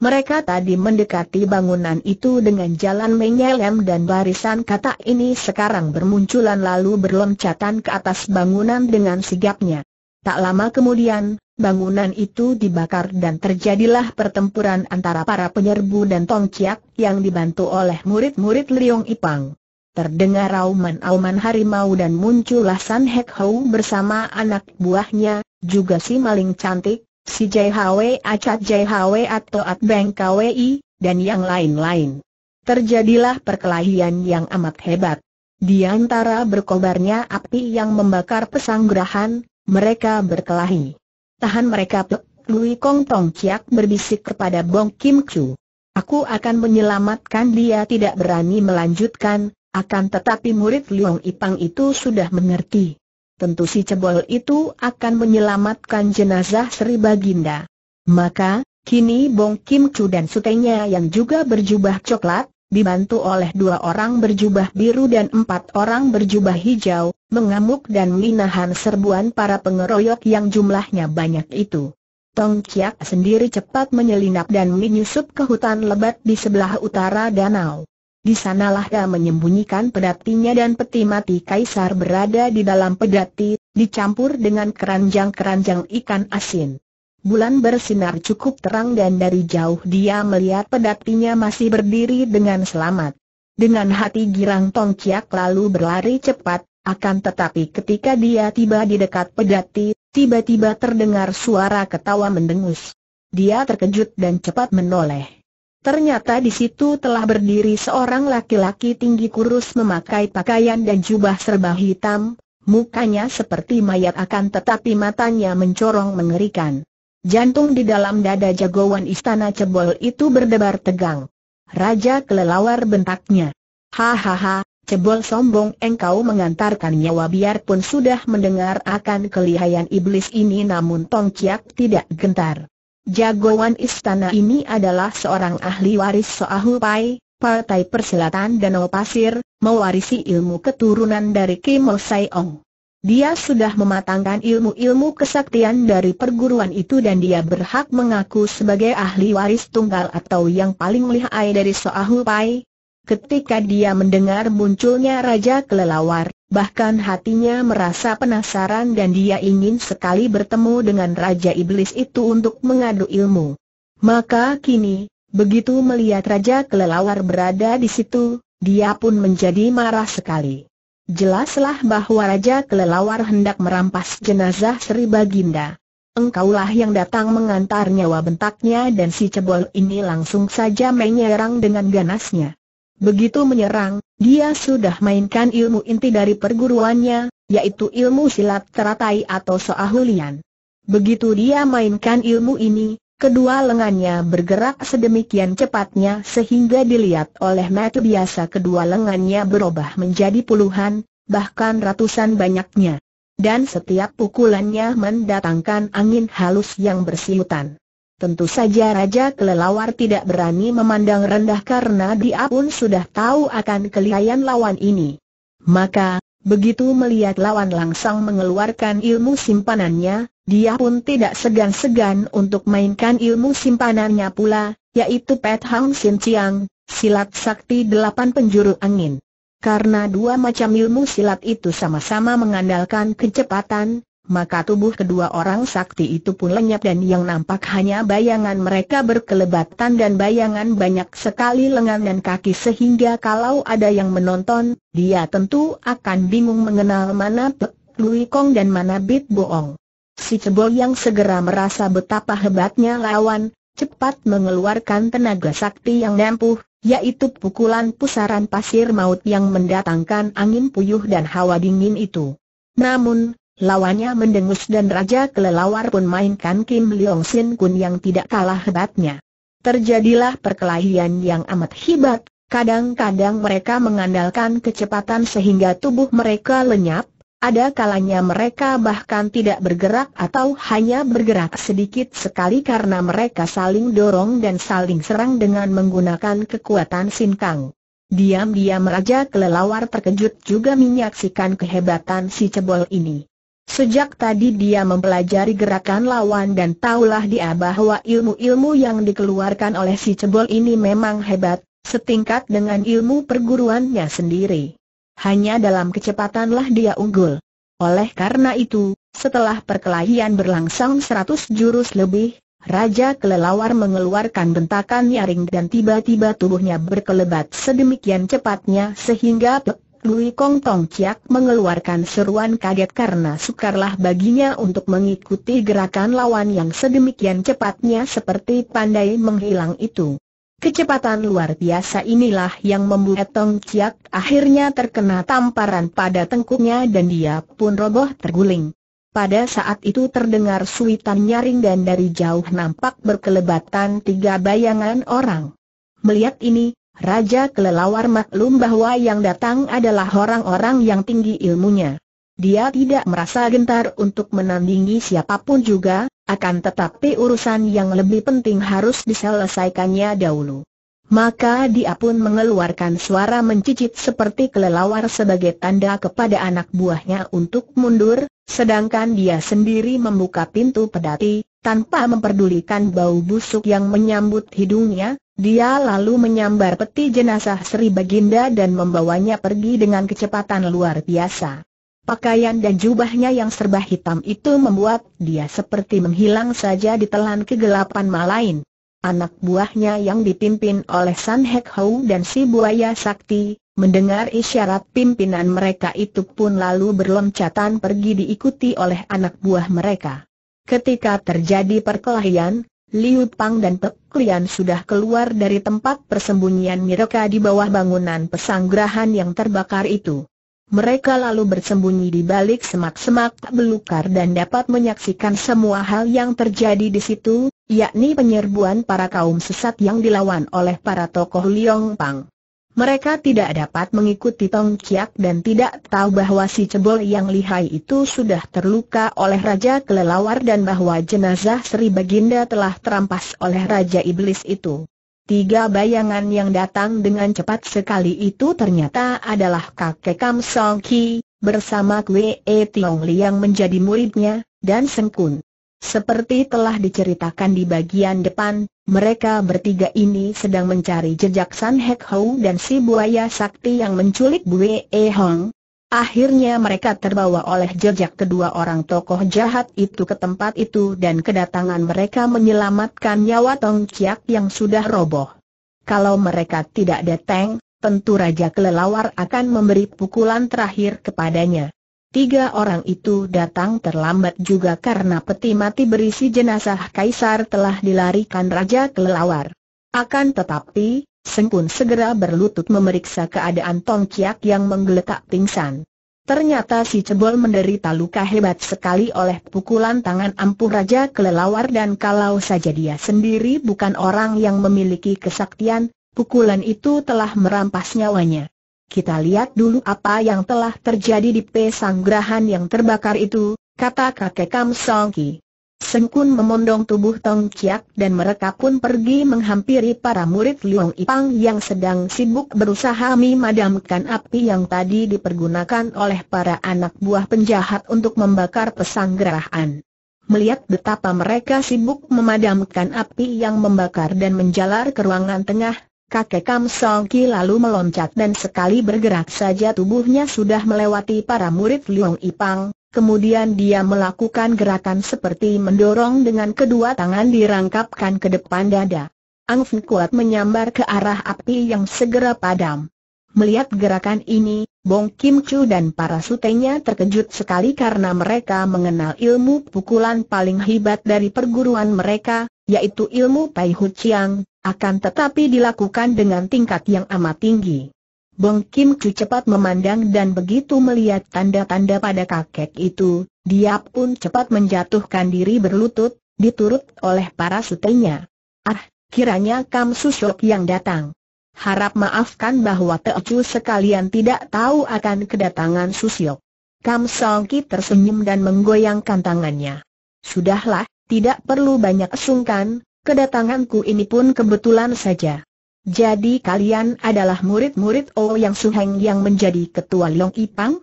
Mereka tadi mendekati bangunan itu dengan jalan menyelem dan barisan kata ini sekarang bermunculan lalu berloncatan ke atas bangunan dengan sigapnya. Tak lama kemudian, bangunan itu dibakar dan terjadilah pertempuran antara para penyerbu dan Tong Ciak yang dibantu oleh murid-murid Lyong Ipang. Terdengar auman-auman harimau dan muncullah San Hek Hou bersama anak buahnya, juga si maling cantik, si JHW Acat JHW atau At Beng KWI, dan yang lain-lain. Terjadilah perkelahian yang amat hebat. Di antara berkobarnya api yang membakar pesanggerahan, mereka berkelahi. Tahan mereka, Pek Lui Kong Tong Ciak berbisik kepada Bong Kim Chu. Aku akan menyelamatkan dia. Tidak berani melanjutkan, akan tetapi murid Lyong Ipang itu sudah mengerti. Tentu si cebol itu akan menyelamatkan jenazah Sri Baginda. Maka, kini Bong Kim Chu dan sutenya yang juga berjubah coklat, dibantu oleh dua orang berjubah biru dan empat orang berjubah hijau, mengamuk dan menahan serbuan para pengeroyok yang jumlahnya banyak itu. Tong Ciak sendiri cepat menyelinap dan menyusup ke hutan lebat di sebelah utara danau. Di sanalah dia menyembunyikan pedatinya dan peti mati kaisar berada di dalam pedati, dicampur dengan keranjang-keranjang ikan asin. Bulan bersinar cukup terang dan dari jauh dia melihat pedatinya masih berdiri dengan selamat. Dengan hati girang Tong Ciak lalu berlari cepat, akan tetapi ketika dia tiba di dekat pedati, tiba-tiba terdengar suara ketawa mendengus. Dia terkejut dan cepat menoleh. Ternyata di situ telah berdiri seorang laki-laki tinggi kurus memakai pakaian dan jubah serba hitam, mukanya seperti mayat akan tetapi matanya mencorong mengerikan. Jantung di dalam dada jagoan istana cebol itu berdebar tegang. Raja Kelelawar, bentaknya. Hahaha, cebol sombong, engkau mengantarkan nyawa. Biarpun sudah mendengar akan kelihayan iblis ini namun Tong Ciak tidak gentar. Jagoan istana ini adalah seorang ahli waris Soahu Pai, Partai Persilatan Danau Pasir, mewarisi ilmu keturunan dari Kim Saiong. Dia sudah mematangkan ilmu-ilmu kesaktian dari perguruan itu dan dia berhak mengaku sebagai ahli waris tunggal atau yang paling lihai dari Soahu Pai. Ketika dia mendengar munculnya Raja Kelelawar, bahkan hatinya merasa penasaran dan dia ingin sekali bertemu dengan Raja Iblis itu untuk mengadu ilmu. Maka kini, begitu melihat Raja Kelelawar berada di situ, dia pun menjadi marah sekali. Jelaslah bahwa Raja Kelelawar hendak merampas jenazah Sri Baginda. Engkaulah yang datang mengantar nyawa, bentaknya, dan si cebol ini langsung saja menyerang dengan ganasnya. Begitu menyerang, dia sudah mainkan ilmu inti dari perguruannya, yaitu ilmu silat teratai atau soahulian. Begitu dia mainkan ilmu ini, kedua lengannya bergerak sedemikian cepatnya sehingga dilihat oleh mata biasa kedua lengannya berubah menjadi puluhan, bahkan ratusan banyaknya. Dan setiap pukulannya mendatangkan angin halus yang bersiutan. Tentu saja Raja Kelelawar tidak berani memandang rendah karena dia pun sudah tahu akan kelihayan lawan ini. Maka, begitu melihat lawan langsung mengeluarkan ilmu simpanannya, dia pun tidak segan-segan untuk mainkan ilmu simpanannya pula, yaitu Pet Hang Sin Ciang, silat sakti 8 penjuru angin. Karena dua macam ilmu silat itu sama-sama mengandalkan kecepatan, maka tubuh kedua orang sakti itu pun lenyap dan yang nampak hanya bayangan mereka berkelebatan dan bayangan banyak sekali lengan dan kaki sehingga kalau ada yang menonton, dia tentu akan bingung mengenal mana Pek Lui Kong dan mana Bit Boong. Si Cebol yang segera merasa betapa hebatnya lawan, cepat mengeluarkan tenaga sakti yang ampuh, yaitu pukulan pusaran pasir maut yang mendatangkan angin puyuh dan hawa dingin itu. Namun, lawannya mendengus dan Raja Kelelawar pun mainkan Kim Leong Sin Kun yang tidak kalah hebatnya. Terjadilah perkelahian yang amat hebat. Kadang-kadang mereka mengandalkan kecepatan sehingga tubuh mereka lenyap, ada kalanya mereka bahkan tidak bergerak atau hanya bergerak sedikit sekali karena mereka saling dorong dan saling serang dengan menggunakan kekuatan sinkang. Diam-diam Raja Kelelawar terkejut juga menyaksikan kehebatan si cebol ini. Sejak tadi dia mempelajari gerakan lawan dan tahulah dia bahwa ilmu-ilmu yang dikeluarkan oleh si cebol ini memang hebat, setingkat dengan ilmu perguruannya sendiri. Hanya dalam kecepatanlah dia unggul. Oleh karena itu, setelah perkelahian berlangsung 100 jurus lebih, Raja Kelelawar mengeluarkan bentakan nyaring dan tiba-tiba tubuhnya berkelebat sedemikian cepatnya sehingga Pek Lui Kong Tong Ciak mengeluarkan seruan kaget karena sukarlah baginya untuk mengikuti gerakan lawan yang sedemikian cepatnya seperti pandai menghilang itu. Kecepatan luar biasa inilah yang membuat Tong Ciak akhirnya terkena tamparan pada tengkuknya dan dia pun roboh terguling. Pada saat itu terdengar suitan nyaring dan dari jauh nampak berkelebatan 3 bayangan orang. Melihat ini, Raja Kelelawar maklum bahwa yang datang adalah orang-orang yang tinggi ilmunya. Dia tidak merasa gentar untuk menandingi siapapun juga. Akan tetapi urusan yang lebih penting harus diselesaikannya dahulu. Maka dia pun mengeluarkan suara mencicit seperti kelelawar sebagai tanda kepada anak buahnya untuk mundur, sedangkan dia sendiri membuka pintu pedati, tanpa memperdulikan bau busuk yang menyambut hidungnya, dia lalu menyambar peti jenazah Sri Baginda dan membawanya pergi dengan kecepatan luar biasa. Pakaian dan jubahnya yang serba hitam itu membuat dia seperti menghilang saja ditelan kegelapan malain. Anak buahnya yang dipimpin oleh San Hek Hou dan si buaya sakti, mendengar isyarat pimpinan mereka itu pun lalu berloncatan pergi diikuti oleh anak buah mereka. Ketika terjadi perkelahian, Liu Pang dan Pek Lian sudah keluar dari tempat persembunyian mereka di bawah bangunan pesanggrahan yang terbakar itu. Mereka lalu bersembunyi di balik semak-semak belukar dan dapat menyaksikan semua hal yang terjadi di situ, yakni penyerbuan para kaum sesat yang dilawan oleh para tokoh Liong Pang. Mereka tidak dapat mengikuti Tong Ciak dan tidak tahu bahwa si cebol yang lihai itu sudah terluka oleh Raja Kelelawar dan bahwa jenazah Sri Baginda telah terampas oleh Raja Iblis itu. 3 bayangan yang datang dengan cepat sekali itu ternyata adalah kakek Kam Song Ki, bersama Kwee Tiong Li yang menjadi muridnya, dan Sengkun. Seperti telah diceritakan di bagian depan, mereka bertiga ini sedang mencari jejak San Hek Hou dan si buaya sakti yang menculik Bu Wee Hong. Akhirnya mereka terbawa oleh jejak kedua orang tokoh jahat itu ke tempat itu dan kedatangan mereka menyelamatkan nyawa Tong Ciak yang sudah roboh. Kalau mereka tidak datang, tentu Raja Kelelawar akan memberi pukulan terakhir kepadanya. 3 orang itu datang terlambat juga karena peti mati berisi jenazah kaisar telah dilarikan Raja Kelelawar. Akan tetapi, Sengkun segera berlutut memeriksa keadaan Tong Ciak yang menggeletak pingsan. Ternyata si cebol menderita luka hebat sekali oleh pukulan tangan ampuh Raja Kelelawar dan kalau saja dia sendiri bukan orang yang memiliki kesaktian, pukulan itu telah merampas nyawanya. Kita lihat dulu apa yang telah terjadi di pesanggrahan yang terbakar itu, kata kakek Kam Song Ki. Sengkun memondong tubuh Tong Ciak dan mereka pun pergi menghampiri para murid Liong Ipang yang sedang sibuk berusaha memadamkan api yang tadi dipergunakan oleh para anak buah penjahat untuk membakar pesanggrahan. Melihat betapa mereka sibuk memadamkan api yang membakar dan menjalar ke ruangan tengah, kakek Kam Song Ki lalu meloncat dan sekali bergerak saja tubuhnya sudah melewati para murid Liong Ipang. Kemudian dia melakukan gerakan seperti mendorong dengan kedua tangan dirangkapkan ke depan dada. Angin kuat menyambar ke arah api yang segera padam. Melihat gerakan ini, Bong Kim Chu dan para sutenya terkejut sekali karena mereka mengenal ilmu pukulan paling hebat dari perguruan mereka, yaitu ilmu Tai Hu Chiang, akan tetapi dilakukan dengan tingkat yang amat tinggi. Bong Kim Chu cepat memandang dan begitu melihat tanda-tanda pada kakek itu, dia pun cepat menjatuhkan diri berlutut, diturut oleh para sutenya. Ah, kiranya Kam Susyok yang datang. Harap maafkan bahwa Teocu sekalian tidak tahu akan kedatangan Susyok. Kam Song Ki tersenyum dan menggoyangkan tangannya. Sudahlah, tidak perlu banyak sungkan, kedatanganku ini pun kebetulan saja. Jadi kalian adalah murid-murid Ouyang Suheng yang menjadi ketua Lyong Ipang?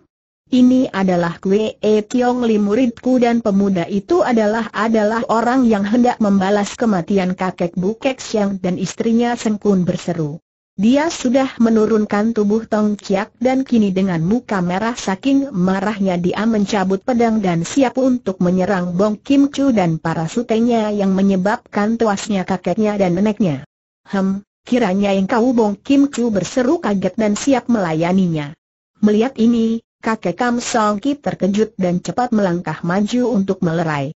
Ini adalah Kwee Kiong Li muridku dan pemuda itu adalah orang yang hendak membalas kematian kakek Bu Kek Siang dan istrinya Sengkun berseru. Dia sudah menurunkan tubuh Tong Ciak dan kini dengan muka merah saking marahnya dia mencabut pedang dan siap untuk menyerang Bong Kim Chu dan para sutenya yang menyebabkan tuasnya kakeknya dan neneknya. Kiranya engkau Bong Kim Chu berseru kaget dan siap melayaninya. Melihat ini, kakek Kam Song Ki terkejut dan cepat melangkah maju untuk melerai.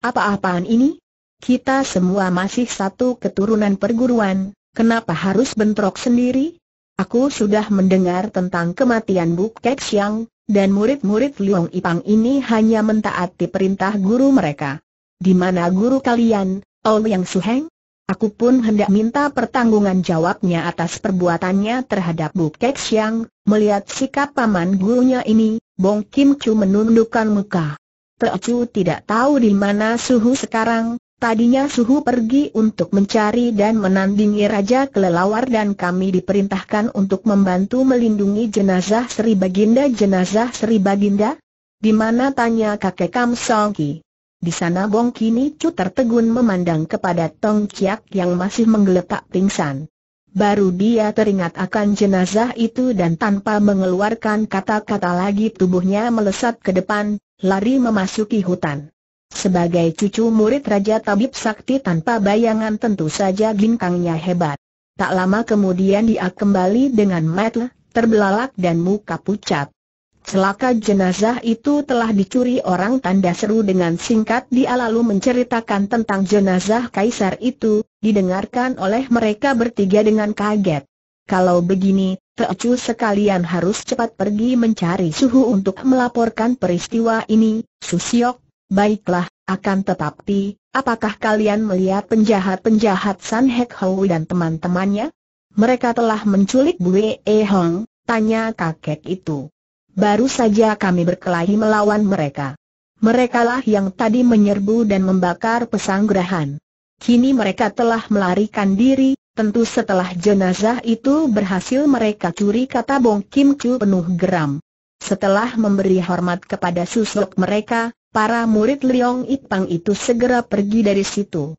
Apa-apaan ini? Kita semua masih satu keturunan perguruan. Kenapa harus bentrok sendiri? Aku sudah mendengar tentang kematian Bu Kek Siang, dan murid-murid Lyong Ipang ini hanya mentaati perintah guru mereka. Di mana guru kalian, Ouyang Suheng? Aku pun hendak minta pertanggungan jawabnya atas perbuatannya terhadap Bu Kek Siang. Melihat sikap paman gurunya ini, Bong Kim Chu menundukkan muka. Teocu tidak tahu di mana Suhu sekarang. Tadinya Suhu pergi untuk mencari dan menandingi Raja Kelelawar dan kami diperintahkan untuk membantu melindungi jenazah Sri Baginda. Jenazah Sri Baginda? Di mana, tanya kakek Kam Song Ki. Di sana. Bong Kim Chu tertegun memandang kepada Tong Ciak yang masih menggeletak pingsan. Baru dia teringat akan jenazah itu dan tanpa mengeluarkan kata-kata lagi tubuhnya melesat ke depan, lari memasuki hutan. Sebagai cucu murid Raja Tabib Sakti tanpa bayangan tentu saja ginkangnya hebat. Tak lama kemudian dia kembali dengan mata terbelalak dan muka pucat. Celaka, jenazah itu telah dicuri orang, tanda seru dengan singkat dia lalu menceritakan tentang jenazah kaisar itu, didengarkan oleh mereka bertiga dengan kaget. Kalau begini, Teocu sekalian harus cepat pergi mencari Suhu untuk melaporkan peristiwa ini, Susyok. Baiklah, akan tetapi, apakah kalian melihat penjahat-penjahat San Hek Hou dan teman-temannya? Mereka telah menculik Bu Wee Hong, tanya kakek itu. Baru saja kami berkelahi melawan mereka. Merekalah yang tadi menyerbu dan membakar pesanggrahan. Kini mereka telah melarikan diri, tentu setelah jenazah itu berhasil mereka curi, kata Bong Kim Chu penuh geram. Setelah memberi hormat kepada Susyok mereka, para murid Lyong Ipang itu segera pergi dari situ.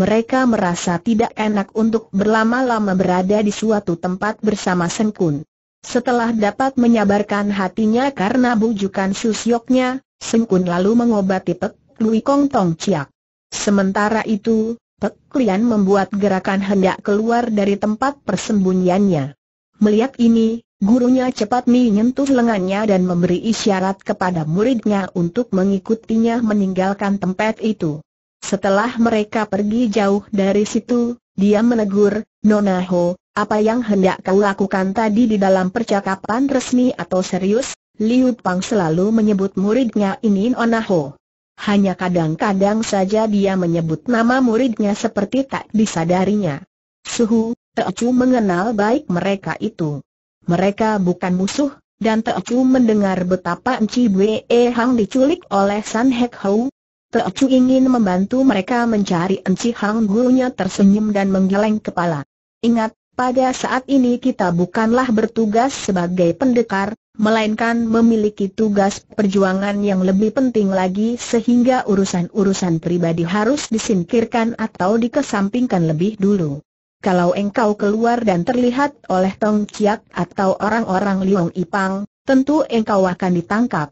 Mereka merasa tidak enak untuk berlama-lama berada di suatu tempat bersama Sengkun. Setelah dapat menyabarkan hatinya karena bujukan Susyoknya, Sengkun lalu mengobati Pek Lui Kong Tong Ciak. Sementara itu, Pek Lian membuat gerakan hendak keluar dari tempat persembunyiannya. Melihat ini, gurunya cepat menyentuh lengannya dan memberi isyarat kepada muridnya untuk mengikutinya meninggalkan tempat itu. Setelah mereka pergi jauh dari situ, dia menegur, Nona Ho, apa yang hendak kau lakukan tadi di dalam percakapan resmi atau serius? Liu Pang selalu menyebut muridnya ini Nona Ho. Hanya kadang-kadang saja dia menyebut nama muridnya seperti tak disadarinya. Suhu, Teocu mengenal baik mereka itu. Mereka bukan musuh, dan Teocu mendengar betapa Enci Bwe Hang diculik oleh San Hek Hou. Teocu ingin membantu mereka mencari Enci Hang. Gurunya tersenyum dan menggeleng kepala. Ingat, pada saat ini kita bukanlah bertugas sebagai pendekar, melainkan memiliki tugas perjuangan yang lebih penting lagi sehingga urusan-urusan pribadi harus disingkirkan atau dikesampingkan lebih dulu. Kalau engkau keluar dan terlihat oleh Tong Ciak atau orang-orang Lyong Ipang, tentu engkau akan ditangkap.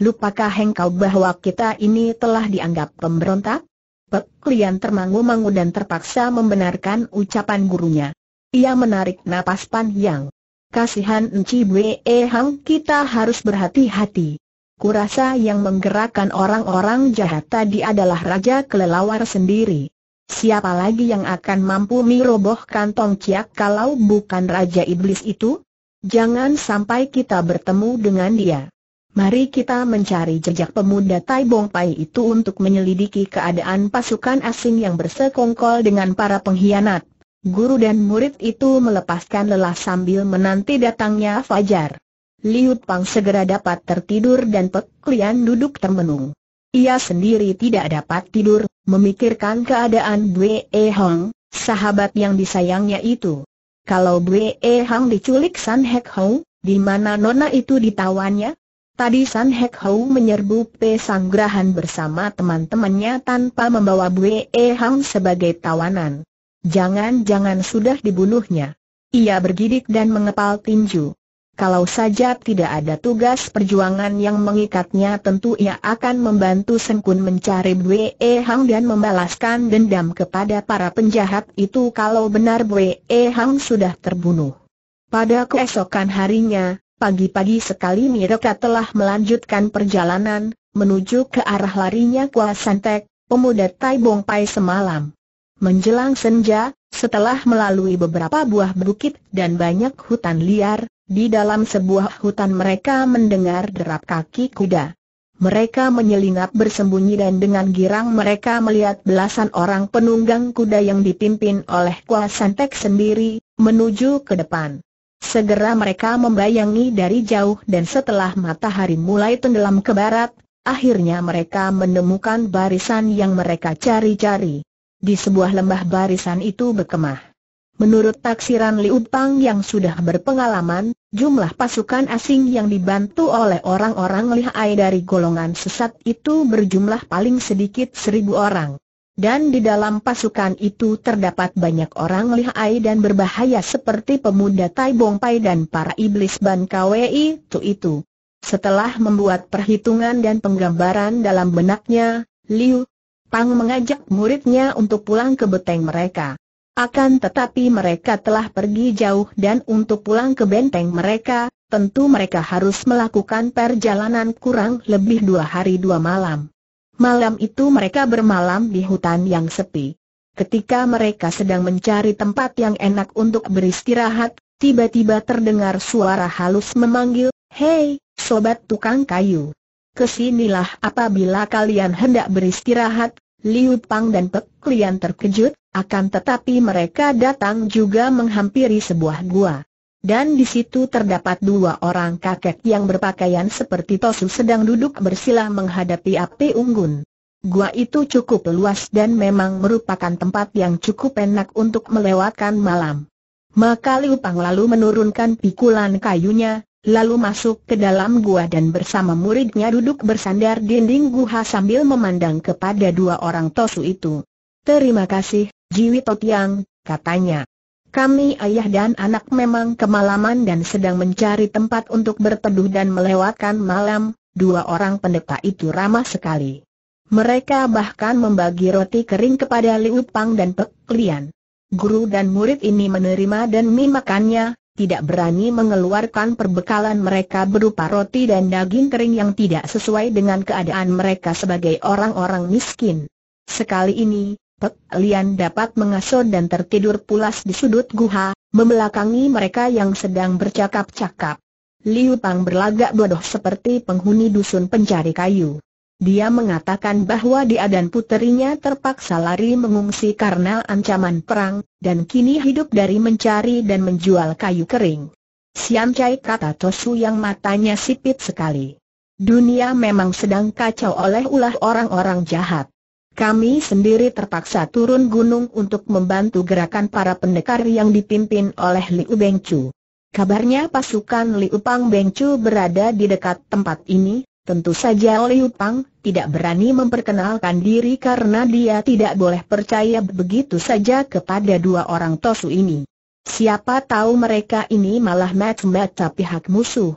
Lupakah engkau bahwa kita ini telah dianggap pemberontak? Pek Lian termangu-mangu dan terpaksa membenarkan ucapan gurunya. Ia menarik napas panjang. Kasihan Enci Bwe Hang, kita harus berhati-hati. Kurasa yang menggerakkan orang-orang jahat tadi adalah Raja Kelelawar sendiri. Siapa lagi yang akan mampu merobohkan Tong Ciak kalau bukan Raja Iblis itu? Jangan sampai kita bertemu dengan dia. Mari kita mencari jejak pemuda Tai Bong Pai itu untuk menyelidiki keadaan pasukan asing yang bersekongkol dengan para pengkhianat. Guru dan murid itu melepaskan lelah sambil menanti datangnya fajar. Liu Pang segera dapat tertidur dan Pek Lian duduk termenung. Ia sendiri tidak dapat tidur, memikirkan keadaan Bwe Hong, sahabat yang disayangnya itu. Kalau Bwe Hong diculik San Hek Hou, di mana nona itu ditawannya? Tadi San Hek Hou menyerbu pesanggrahan bersama teman-temannya tanpa membawa Bwe Hong sebagai tawanan. Jangan-jangan sudah dibunuhnya. Ia bergidik dan mengepal tinju. Kalau saja tidak ada tugas perjuangan yang mengikatnya, tentu ia akan membantu Sengkun mencari Bwe Hang dan membalaskan dendam kepada para penjahat itu kalau benar Bwe Hang sudah terbunuh. Pada keesokan harinya, pagi-pagi sekali mereka telah melanjutkan perjalanan, menuju ke arah larinya Kwa San Tek, pemuda Tai Bong Pai semalam. Menjelang senja, setelah melalui beberapa buah bukit dan banyak hutan liar, di dalam sebuah hutan mereka mendengar derap kaki kuda. Mereka menyelinap bersembunyi dan dengan girang mereka melihat belasan orang penunggang kuda yang dipimpin oleh Kwa San Tek sendiri, menuju ke depan. Segera mereka membayangi dari jauh dan setelah matahari mulai tenggelam ke barat, akhirnya mereka menemukan barisan yang mereka cari-cari. Di sebuah lembah barisan itu berkemah. Menurut taksiran Liu Pang yang sudah berpengalaman, jumlah pasukan asing yang dibantu oleh orang-orang lihai dari golongan sesat itu berjumlah paling sedikit 1.000 orang. Dan di dalam pasukan itu terdapat banyak orang lihai dan berbahaya seperti pemuda Tai Bong Pai dan para iblis Ban Kwi itu. Setelah membuat perhitungan dan penggambaran dalam benaknya, Liu Pang mengajak muridnya untuk pulang ke benteng mereka. Akan tetapi mereka telah pergi jauh dan untuk pulang ke benteng mereka, tentu mereka harus melakukan perjalanan kurang lebih 2 hari 2 malam. Malam itu mereka bermalam di hutan yang sepi. Ketika mereka sedang mencari tempat yang enak untuk beristirahat, tiba-tiba terdengar suara halus memanggil, "Hei, sobat tukang kayu. Kesinilah apabila kalian hendak beristirahat." Liu Pang dan Pek Lian terkejut, akan tetapi mereka datang juga menghampiri sebuah gua. Dan di situ terdapat 2 orang kakek yang berpakaian seperti tosu sedang duduk bersila menghadapi api unggun. Gua itu cukup luas dan memang merupakan tempat yang cukup enak untuk melewatkan malam. Maka Liu Pang lalu menurunkan pikulan kayunya, lalu masuk ke dalam gua dan bersama muridnya duduk bersandar dinding gua sambil memandang kepada 2 orang tosu itu. "Terima kasih, Jiwi Totiang," katanya. "Kami ayah dan anak memang kemalaman dan sedang mencari tempat untuk berteduh dan melewatkan malam." 2 orang pendeta itu ramah sekali. Mereka bahkan membagi roti kering kepada Liu Pang dan Pek Lian. Guru dan murid ini menerima dan memakannya, tidak berani mengeluarkan perbekalan mereka berupa roti dan daging kering yang tidak sesuai dengan keadaan mereka sebagai orang-orang miskin. Sekali ini, Pek Lian dapat mengasuh dan tertidur pulas di sudut gua, membelakangi mereka yang sedang bercakap-cakap. Liu Pang berlagak bodoh seperti penghuni dusun pencari kayu. Dia mengatakan bahwa dia dan puterinya terpaksa lari mengungsi karena ancaman perang, dan kini hidup dari mencari dan menjual kayu kering. "Siam Chai," kata tosu yang matanya sipit sekali. "Dunia memang sedang kacau oleh ulah orang-orang jahat. Kami sendiri terpaksa turun gunung untuk membantu gerakan para pendekar yang dipimpin oleh Liu Beng Chu. Kabarnya pasukan Liu Pang Beng Chu berada di dekat tempat ini." Tentu saja Liu Pang tidak berani memperkenalkan diri karena dia tidak boleh percaya begitu saja kepada 2 orang tosu ini. Siapa tahu mereka ini malah mata-mata pihak musuh.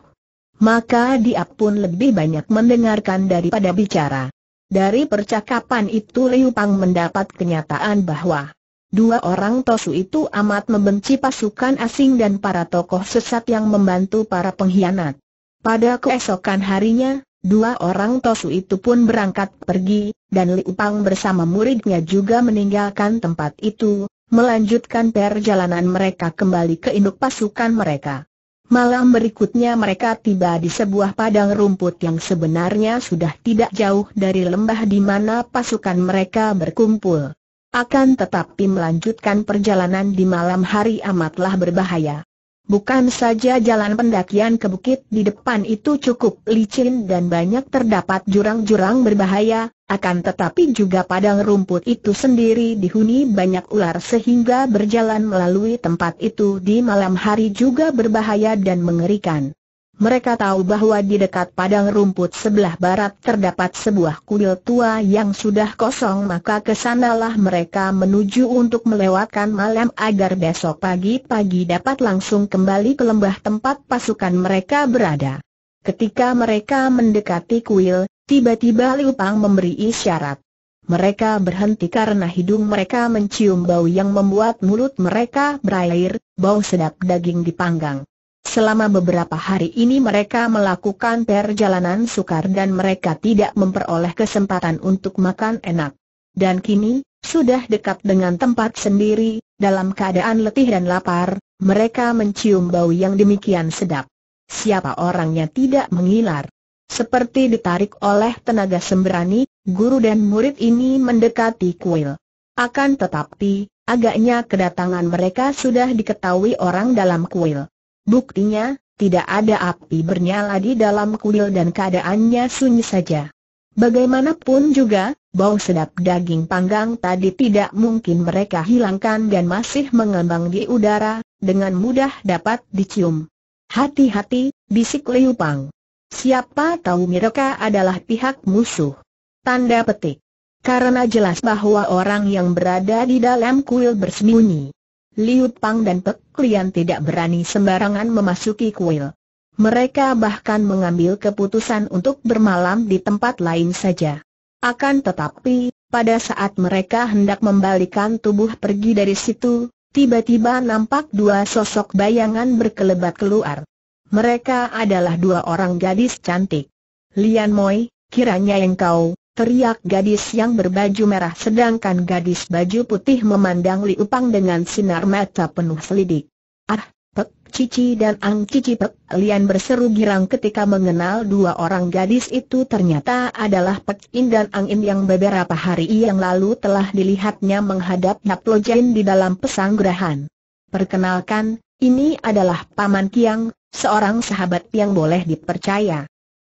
Maka dia pun lebih banyak mendengarkan daripada bicara. Dari percakapan itu Liu Pang mendapat kenyataan bahwa Dua orang Tosu itu amat membenci pasukan asing dan para tokoh sesat yang membantu para pengkhianat. Pada keesokan harinya, dua orang Tosu itu pun berangkat pergi, dan Liu Pang bersama muridnya juga meninggalkan tempat itu, melanjutkan perjalanan mereka kembali ke induk pasukan mereka. Malam berikutnya mereka tiba di sebuah padang rumput yang sebenarnya sudah tidak jauh dari lembah di mana pasukan mereka berkumpul. Akan tetapi melanjutkan perjalanan di malam hari amatlah berbahaya. Bukan saja jalan pendakian ke bukit di depan itu cukup licin dan banyak terdapat jurang-jurang berbahaya, akan tetapi juga padang rumput itu sendiri dihuni banyak ular sehingga berjalan melalui tempat itu di malam hari juga berbahaya dan mengerikan. Mereka tahu bahwa di dekat padang rumput sebelah barat terdapat sebuah kuil tua yang sudah kosong, maka kesanalah mereka menuju untuk melewatkan malam agar besok pagi-pagi dapat langsung kembali ke lembah tempat pasukan mereka berada. Ketika mereka mendekati kuil, tiba-tiba Liu Pang memberi isyarat. Mereka berhenti karena hidung mereka mencium bau yang membuat mulut mereka berair, bau sedap daging dipanggang. Selama beberapa hari ini mereka melakukan perjalanan sukar dan mereka tidak memperoleh kesempatan untuk makan enak. Dan kini, sudah dekat dengan tempat sendiri, dalam keadaan letih dan lapar, mereka mencium bau yang demikian sedap. Siapa orangnya tidak mengilar? Seperti ditarik oleh tenaga sembrani, guru dan murid ini mendekati kuil. Akan tetapi, agaknya kedatangan mereka sudah diketahui orang dalam kuil. Buktinya, tidak ada api bernyala di dalam kuil dan keadaannya sunyi saja. Bagaimanapun juga, bau sedap daging panggang tadi tidak mungkin mereka hilangkan dan masih mengembang di udara, dengan mudah dapat dicium. "Hati-hati," bisik Liu Pang. "Siapa tahu mereka adalah pihak musuh." Tanda petik. Karena jelas bahwa orang yang berada di dalam kuil bersembunyi, Liu Pang dan Pek Lian tidak berani sembarangan memasuki kuil. Mereka bahkan mengambil keputusan untuk bermalam di tempat lain saja. Akan tetapi, pada saat mereka hendak membalikkan tubuh pergi dari situ, tiba-tiba nampak dua sosok bayangan berkelebat keluar. Mereka adalah dua orang gadis cantik. "Lian Moi, kiranya engkau," teriak gadis yang berbaju merah, sedangkan gadis baju putih memandang Liu Pang dengan sinar mata penuh selidik. "Ah, Pek Cici dan Ang Cici!" Pek Lian berseru girang ketika mengenal dua orang gadis itu ternyata adalah Pek In dan Ang In yang beberapa hari yang lalu telah dilihatnya menghadap Yap Lojin di dalam pesanggerahan. "Perkenalkan, ini adalah Paman Kiang, seorang sahabat yang boleh dipercaya."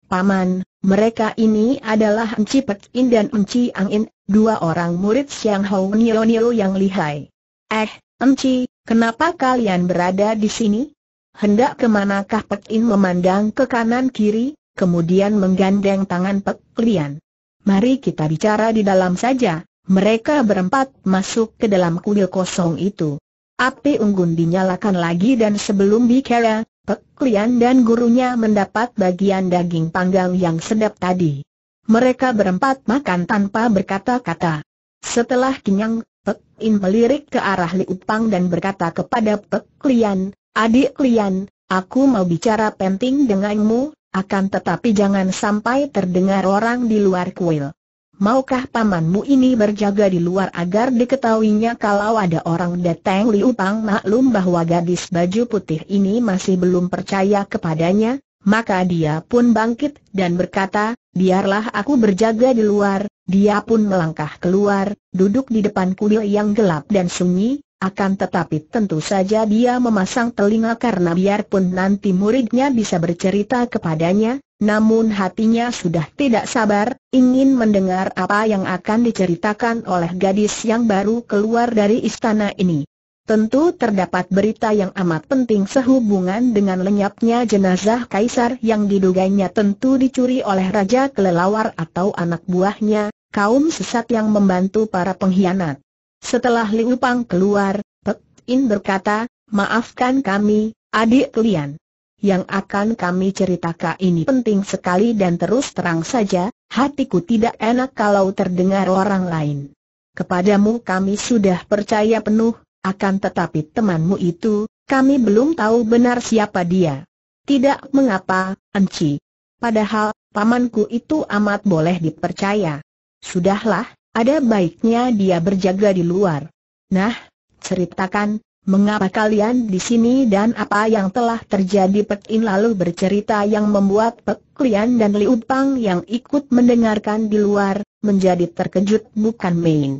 "Paman, mereka ini adalah Enci Pek In dan Enci Ang In, dua orang murid Siang Hong Nyo Nyo yang lihai." "Eh, Enci, kenapa kalian berada di sini?" "Hendak kemanakah?" Pek In memandang ke kanan kiri, kemudian menggandeng tangan Pek Lian. "Mari kita bicara di dalam saja." Mereka berempat masuk ke dalam kuil kosong itu. Api unggun dinyalakan lagi dan sebelum bicara, Pek Lian dan gurunya mendapat bagian daging panggang yang sedap tadi. Mereka berempat makan tanpa berkata-kata. Setelah kenyang, Pek In melirik ke arah Liu Pang dan berkata kepada Pek Lian, "Adik Lian, aku mau bicara penting denganmu, akan tetapi jangan sampai terdengar orang di luar kuil. Maukah pamanmu ini berjaga di luar agar diketahuinya kalau ada orang datang?" Liu Pang maklum bahwa gadis baju putih ini masih belum percaya kepadanya, maka dia pun bangkit dan berkata, "Biarlah aku berjaga di luar." Dia pun melangkah keluar, duduk di depan kuil yang gelap dan sunyi, akan tetapi tentu saja dia memasang telinga karena biarpun nanti muridnya bisa bercerita kepadanya, namun hatinya sudah tidak sabar, ingin mendengar apa yang akan diceritakan oleh gadis yang baru keluar dari istana ini. Tentu terdapat berita yang amat penting sehubungan dengan lenyapnya jenazah kaisar yang diduganya tentu dicuri oleh Raja Kelelawar atau anak buahnya, kaum sesat yang membantu para pengkhianat. Setelah Liu Pang keluar, Pek In berkata, "Maafkan kami, adik Lian. Yang akan kami ceritakan ini penting sekali dan terus terang saja, hatiku tidak enak kalau terdengar orang lain. Kepadamu kami sudah percaya penuh, akan tetapi temanmu itu, kami belum tahu benar siapa dia." "Tidak mengapa, Enci. Padahal, pamanku itu amat boleh dipercaya. Sudahlah, ada baiknya dia berjaga di luar. Nah, ceritakan, mengapa kalian di sini dan apa yang telah terjadi?" Pek In lalu bercerita yang membuat Pek Lian dan Liu Pang yang ikut mendengarkan di luar, menjadi terkejut bukan main.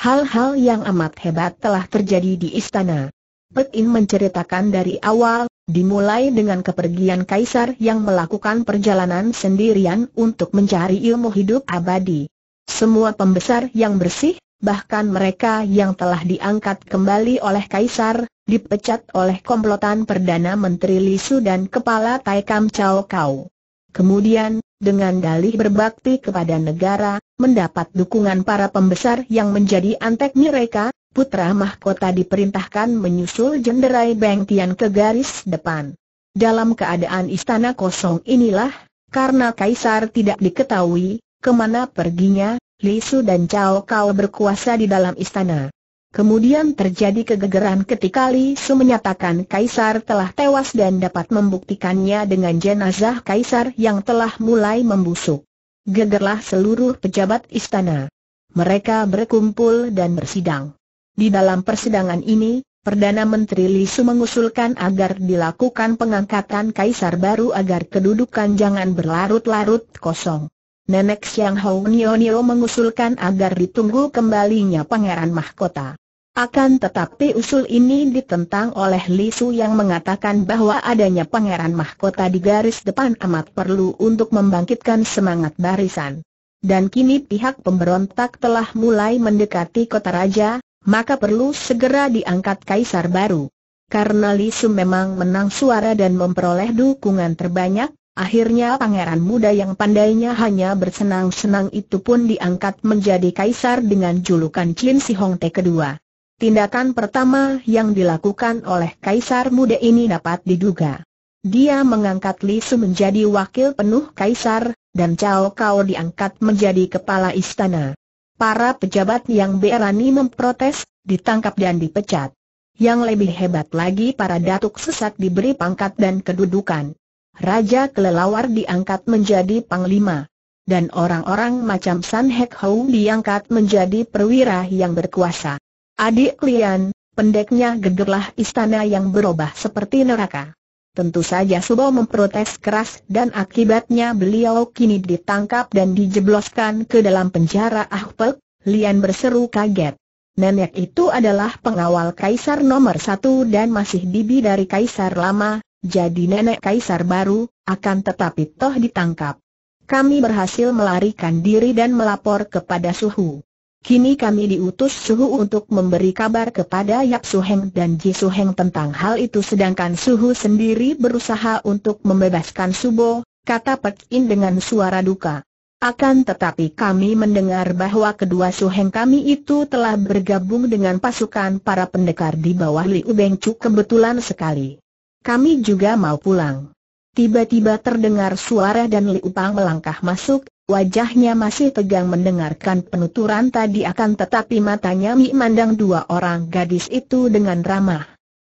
Hal-hal yang amat hebat telah terjadi di istana. Pek In menceritakan dari awal, dimulai dengan kepergian kaisar yang melakukan perjalanan sendirian untuk mencari ilmu hidup abadi. Semua pembesar yang bersih, bahkan mereka yang telah diangkat kembali oleh kaisar, dipecat oleh komplotan Perdana Menteri Li Su dan Kepala Taikam Cao Kao. Kemudian, dengan dalih berbakti kepada negara, mendapat dukungan para pembesar yang menjadi antek mereka, putra mahkota diperintahkan menyusul Jenderal Beng Tian ke garis depan. Dalam keadaan istana kosong inilah, karena kaisar tidak diketahui kemana perginya, Li Su dan Cao Kao berkuasa di dalam istana. Kemudian terjadi kegegeran ketika Li Su menyatakan kaisar telah tewas dan dapat membuktikannya dengan jenazah kaisar yang telah mulai membusuk. Gegerlah seluruh pejabat istana. Mereka berkumpul dan bersidang. Di dalam persidangan ini, Perdana Menteri Li Su mengusulkan agar dilakukan pengangkatan kaisar baru agar kedudukan jangan berlarut-larut kosong. Nenek Siang Hong Nyo Nyo mengusulkan agar ditunggu kembalinya Pangeran Mahkota. Akan tetapi usul ini ditentang oleh Li Su yang mengatakan bahwa adanya Pangeran Mahkota di garis depan amat perlu untuk membangkitkan semangat barisan. Dan kini pihak pemberontak telah mulai mendekati kota raja, maka perlu segera diangkat kaisar baru. Karena Li Su memang menang suara dan memperoleh dukungan terbanyak, akhirnya pangeran muda yang pandainya hanya bersenang-senang itu pun diangkat menjadi kaisar dengan julukan Chin Si Hong Te kedua. Tindakan pertama yang dilakukan oleh kaisar muda ini dapat diduga. Dia mengangkat Li Su menjadi wakil penuh kaisar, dan Cao Kao diangkat menjadi kepala istana. Para pejabat yang berani memprotes, ditangkap dan dipecat. Yang lebih hebat lagi, para datuk sesat diberi pangkat dan kedudukan. Raja Kelelawar diangkat menjadi panglima, dan orang-orang macam San Hek Hou diangkat menjadi perwira yang berkuasa. Adik Lian, pendeknya gegerlah istana yang berubah seperti neraka. Tentu saja Subo memprotes keras dan akibatnya beliau kini ditangkap dan dijebloskan ke dalam penjara. "Ah, Pek," Lian berseru kaget. Nenek itu adalah pengawal kaisar nomor 1 dan masih bibi dari kaisar lama. Jadi nenek kaisar baru, akan tetapi toh ditangkap. "Kami berhasil melarikan diri dan melapor kepada Suhu. Kini kami diutus Suhu untuk memberi kabar kepada Yap Suheng dan Ji Suheng tentang hal itu, sedangkan Suhu sendiri berusaha untuk membebaskan Subo," kata Pek In dengan suara duka. "Akan tetapi kami mendengar bahwa kedua Suheng kami itu telah bergabung dengan pasukan para pendekar di bawah Liu Beng Chu. Kebetulan sekali. Kami juga mau pulang." Tiba-tiba terdengar suara dan Liu Pang melangkah masuk, wajahnya masih tegang mendengarkan penuturan tadi, akan tetapi matanya memandang dua orang gadis itu dengan ramah.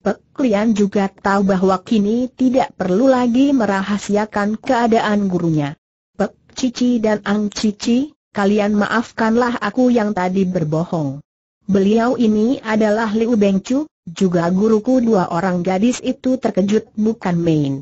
Pek Lian juga tahu bahwa kini tidak perlu lagi merahasiakan keadaan gurunya. "Pek Cici dan Ang Cici, kalian maafkanlah aku yang tadi berbohong. Beliau ini adalah Liu Beng Chu, juga guruku." Dua orang gadis itu terkejut bukan main.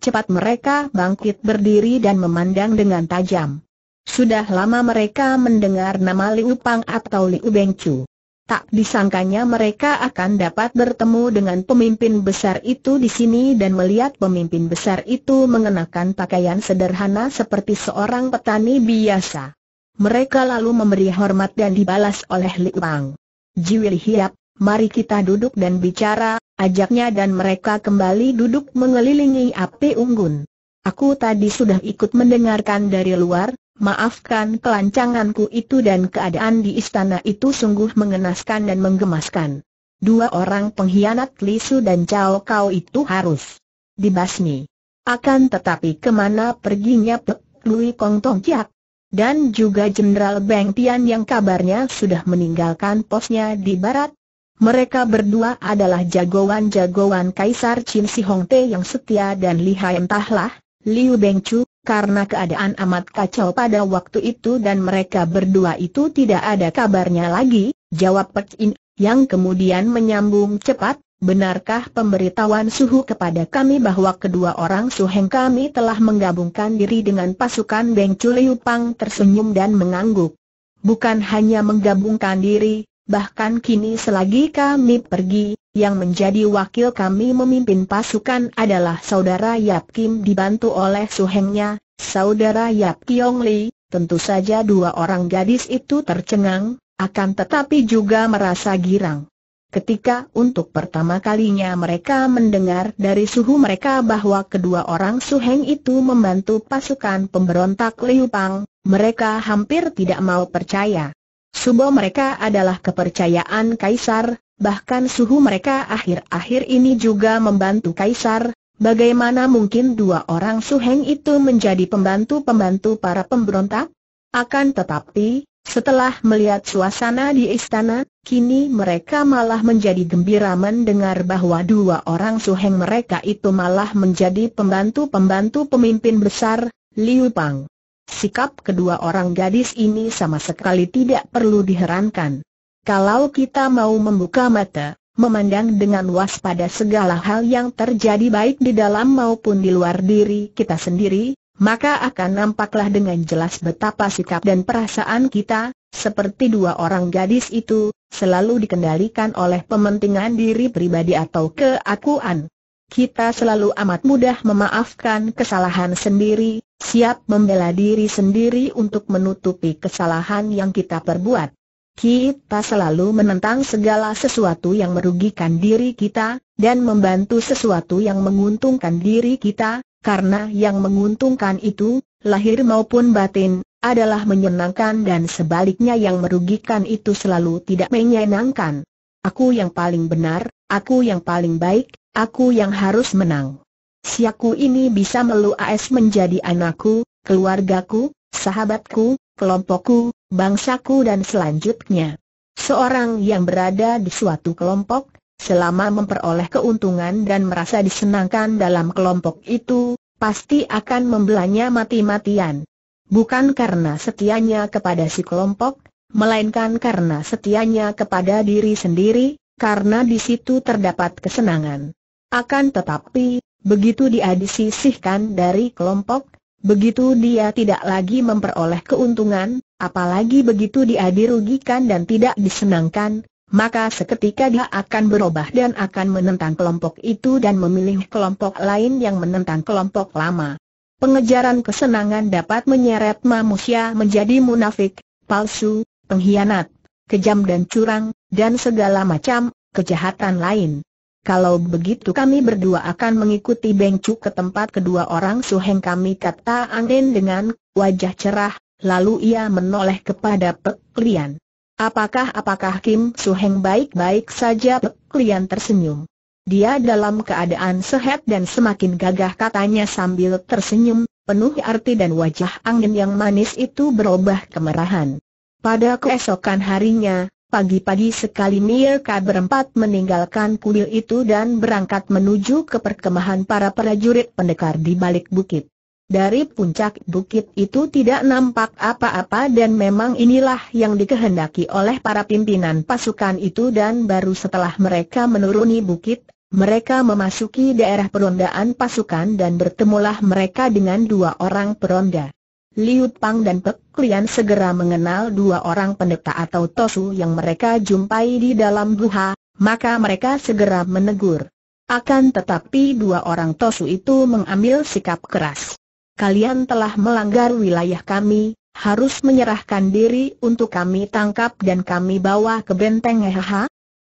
Cepat mereka bangkit berdiri dan memandang dengan tajam. Sudah lama mereka mendengar nama Liu Pang atau Liu Beng Chu. Tak disangkanya mereka akan dapat bertemu dengan pemimpin besar itu di sini dan melihat pemimpin besar itu mengenakan pakaian sederhana seperti seorang petani biasa. Mereka lalu memberi hormat dan dibalas oleh Liu Pang. "Jiwil Hiap, mari kita duduk dan bicara," ajaknya, dan mereka kembali duduk mengelilingi api unggun. "Aku tadi sudah ikut mendengarkan dari luar, maafkan kelancanganku itu, dan keadaan di istana itu sungguh mengenaskan dan menggemaskan. Dua orang pengkhianat Li Su dan Cao Kao itu harus dibasmi." "Akan tetapi kemana perginya Pek Lui Kong Tong Ciak?" dan juga Jenderal Beng Tian yang kabarnya sudah meninggalkan posnya di barat. Mereka berdua adalah jagoan-jagoan Kaisar Chin Si Hong Te yang setia dan lihai. Entahlah, Liu Beng Chu, karena keadaan amat kacau pada waktu itu dan mereka berdua itu tidak ada kabarnya lagi, jawab Pek In, yang kemudian menyambung cepat, benarkah pemberitahuan Suhu kepada kami bahwa kedua orang suheng kami telah menggabungkan diri dengan pasukan Beng Chu? Liu Pang tersenyum dan mengangguk. Bukan hanya menggabungkan diri, bahkan kini selagi kami pergi, yang menjadi wakil kami memimpin pasukan adalah saudara Yap Kim dibantu oleh suhengnya, saudara Yap Kiong Li. Tentu saja dua orang gadis itu tercengang, akan tetapi juga merasa girang. Ketika untuk pertama kalinya mereka mendengar dari suhu mereka bahwa kedua orang suheng itu membantu pasukan pemberontak Liu Pang, mereka hampir tidak mau percaya. Subo mereka adalah kepercayaan Kaisar, bahkan suhu mereka akhir-akhir ini juga membantu Kaisar. Bagaimana mungkin dua orang suheng itu menjadi pembantu-pembantu para pemberontak? Akan tetapi, setelah melihat suasana di istana, kini mereka malah menjadi gembira mendengar bahwa dua orang suheng mereka itu malah menjadi pembantu-pembantu pemimpin besar, Liu Pang. Sikap kedua orang gadis ini sama sekali tidak perlu diherankan. Kalau kita mau membuka mata, memandang dengan waspada segala hal yang terjadi baik di dalam maupun di luar diri kita sendiri, maka akan nampaklah dengan jelas betapa sikap dan perasaan kita, seperti dua orang gadis itu, selalu dikendalikan oleh kepentingan diri pribadi atau keakuan. Kita selalu amat mudah memaafkan kesalahan sendiri, siap membela diri sendiri untuk menutupi kesalahan yang kita perbuat. Kita selalu menentang segala sesuatu yang merugikan diri kita, dan membantu sesuatu yang menguntungkan diri kita, karena yang menguntungkan itu, lahir maupun batin, adalah menyenangkan dan sebaliknya yang merugikan itu selalu tidak menyenangkan. Aku yang paling benar, aku yang paling baik, aku yang harus menang. Si aku ini bisa meluas menjadi anakku, keluargaku, sahabatku, kelompokku, bangsaku dan selanjutnya. Seorang yang berada di suatu kelompok, selama memperoleh keuntungan dan merasa disenangkan dalam kelompok itu, pasti akan membelanya mati-matian. Bukan karena setianya kepada si kelompok, melainkan karena setianya kepada diri sendiri, karena di situ terdapat kesenangan. Akan tetapi, begitu dia disisihkan dari kelompok, begitu dia tidak lagi memperoleh keuntungan, apalagi begitu dia dirugikan dan tidak disenangkan, maka seketika dia akan berubah dan akan menentang kelompok itu dan memilih kelompok lain yang menentang kelompok lama. Pengejaran kesenangan dapat menyeret manusia menjadi munafik, palsu, pengkhianat, kejam dan curang, dan segala macam kejahatan lain. Kalau begitu kami berdua akan mengikuti Beng Chu ke tempat kedua orang suheng kami, kata Ang In dengan wajah cerah, lalu ia menoleh kepada Pek Lian. Apakah Kim Suheng baik-baik saja? Pek Lian tersenyum. Dia dalam keadaan sehat dan semakin gagah, katanya sambil tersenyum, penuh arti, dan wajah Ang In yang manis itu berubah kemerahan. Pada keesokan harinya, pagi-pagi sekali mereka berempat meninggalkan kuil itu dan berangkat menuju ke perkemahan para prajurit pendekar di balik bukit. Dari puncak bukit itu tidak nampak apa-apa dan memang inilah yang dikehendaki oleh para pimpinan pasukan itu, dan baru setelah mereka menuruni bukit, mereka memasuki daerah perondaan pasukan dan bertemulah mereka dengan dua orang peronda. Liu Pang dan Pek Lian segera mengenal dua orang pendeta atau tosu yang mereka jumpai di dalam gua, maka mereka segera menegur. Akan tetapi dua orang tosu itu mengambil sikap keras. Kalian telah melanggar wilayah kami, harus menyerahkan diri untuk kami tangkap dan kami bawa ke benteng. Hahaha.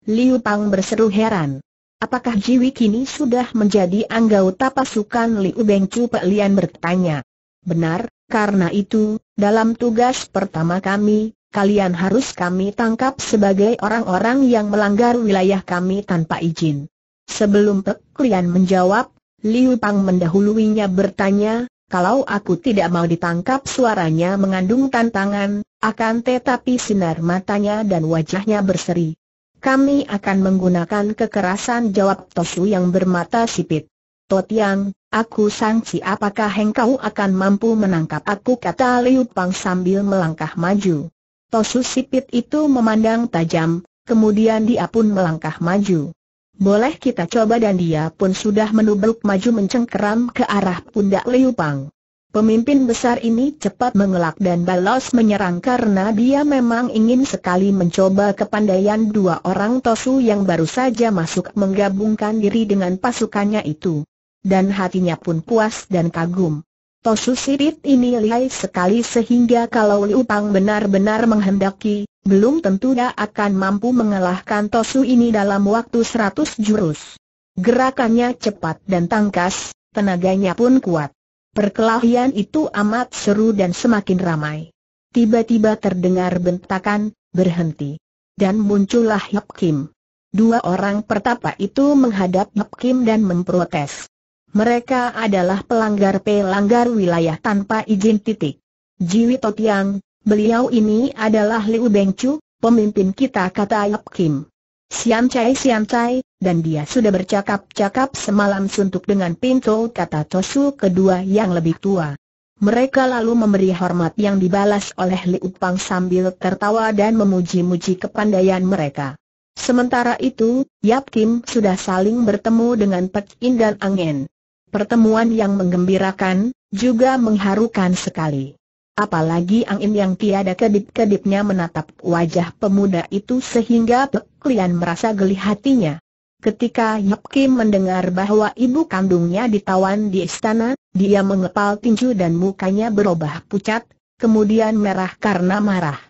Liu Pang berseru heran. Apakah Jiwi kini sudah menjadi anggota pasukan Liu Beng Chu? Pek Lian bertanya. Benar. Karena itu, dalam tugas pertama kami, kalian harus kami tangkap sebagai orang-orang yang melanggar wilayah kami tanpa izin. Sebelum Pek Lian menjawab, Liu Pang mendahuluinya bertanya, Kalau aku tidak mau ditangkap, suaranya mengandung tantangan, akan tetapi sinar matanya dan wajahnya berseri. Kami akan menggunakan kekerasan, jawab Tosu yang bermata sipit. Totiang, aku sangsi apakah engkau akan mampu menangkap aku, kata Liu Pang sambil melangkah maju. Tosu sipit itu memandang tajam, kemudian dia pun melangkah maju. Boleh kita coba, dan dia pun sudah menubruk maju mencengkeram ke arah pundak Liu Pang. Pemimpin besar ini cepat mengelak dan balas menyerang karena dia memang ingin sekali mencoba kepandaian dua orang Tosu yang baru saja masuk menggabungkan diri dengan pasukannya itu. Dan hatinya pun puas dan kagum. Tosu sirit ini lihai sekali sehingga kalau Liu Pang benar-benar menghendaki, belum tentu dia akan mampu mengalahkan Tosu ini dalam waktu 100 jurus. Gerakannya cepat dan tangkas, tenaganya pun kuat. Perkelahian itu amat seru dan semakin ramai. Tiba-tiba terdengar bentakan, berhenti. Dan muncullah Yap Kim. Dua orang pertapa itu menghadap Yap Kim dan memprotes. Mereka adalah pelanggar wilayah tanpa izin titik. Jiwi Totiang, beliau ini adalah Liu Beng Chu, pemimpin kita, kata Yap Kim. Siam Chai, dan dia sudah bercakap-cakap semalam suntuk dengan pintu, kata Tosu kedua yang lebih tua. Mereka lalu memberi hormat yang dibalas oleh Liu Pang sambil tertawa dan memuji-muji kepandaian mereka. Sementara itu, Yap Kim sudah saling bertemu dengan Pek In dan Ang In. Pertemuan yang menggembirakan, juga mengharukan sekali. Apalagi Ang In yang tiada kedip-kedipnya menatap wajah pemuda itu sehingga Pek Lian merasa geli hatinya. Ketika Yap Kim mendengar bahwa ibu kandungnya ditawan di istana, dia mengepal tinju dan mukanya berubah pucat, kemudian merah karena marah.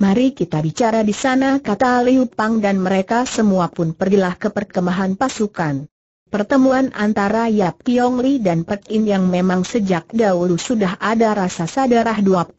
Mari kita bicara di sana, kata Liu Pang, dan mereka semua pun pergilah ke perkemahan pasukan. Pertemuan antara Yap Kiong Li dan Pek In yang memang sejak dahulu sudah ada rasa sadarah 25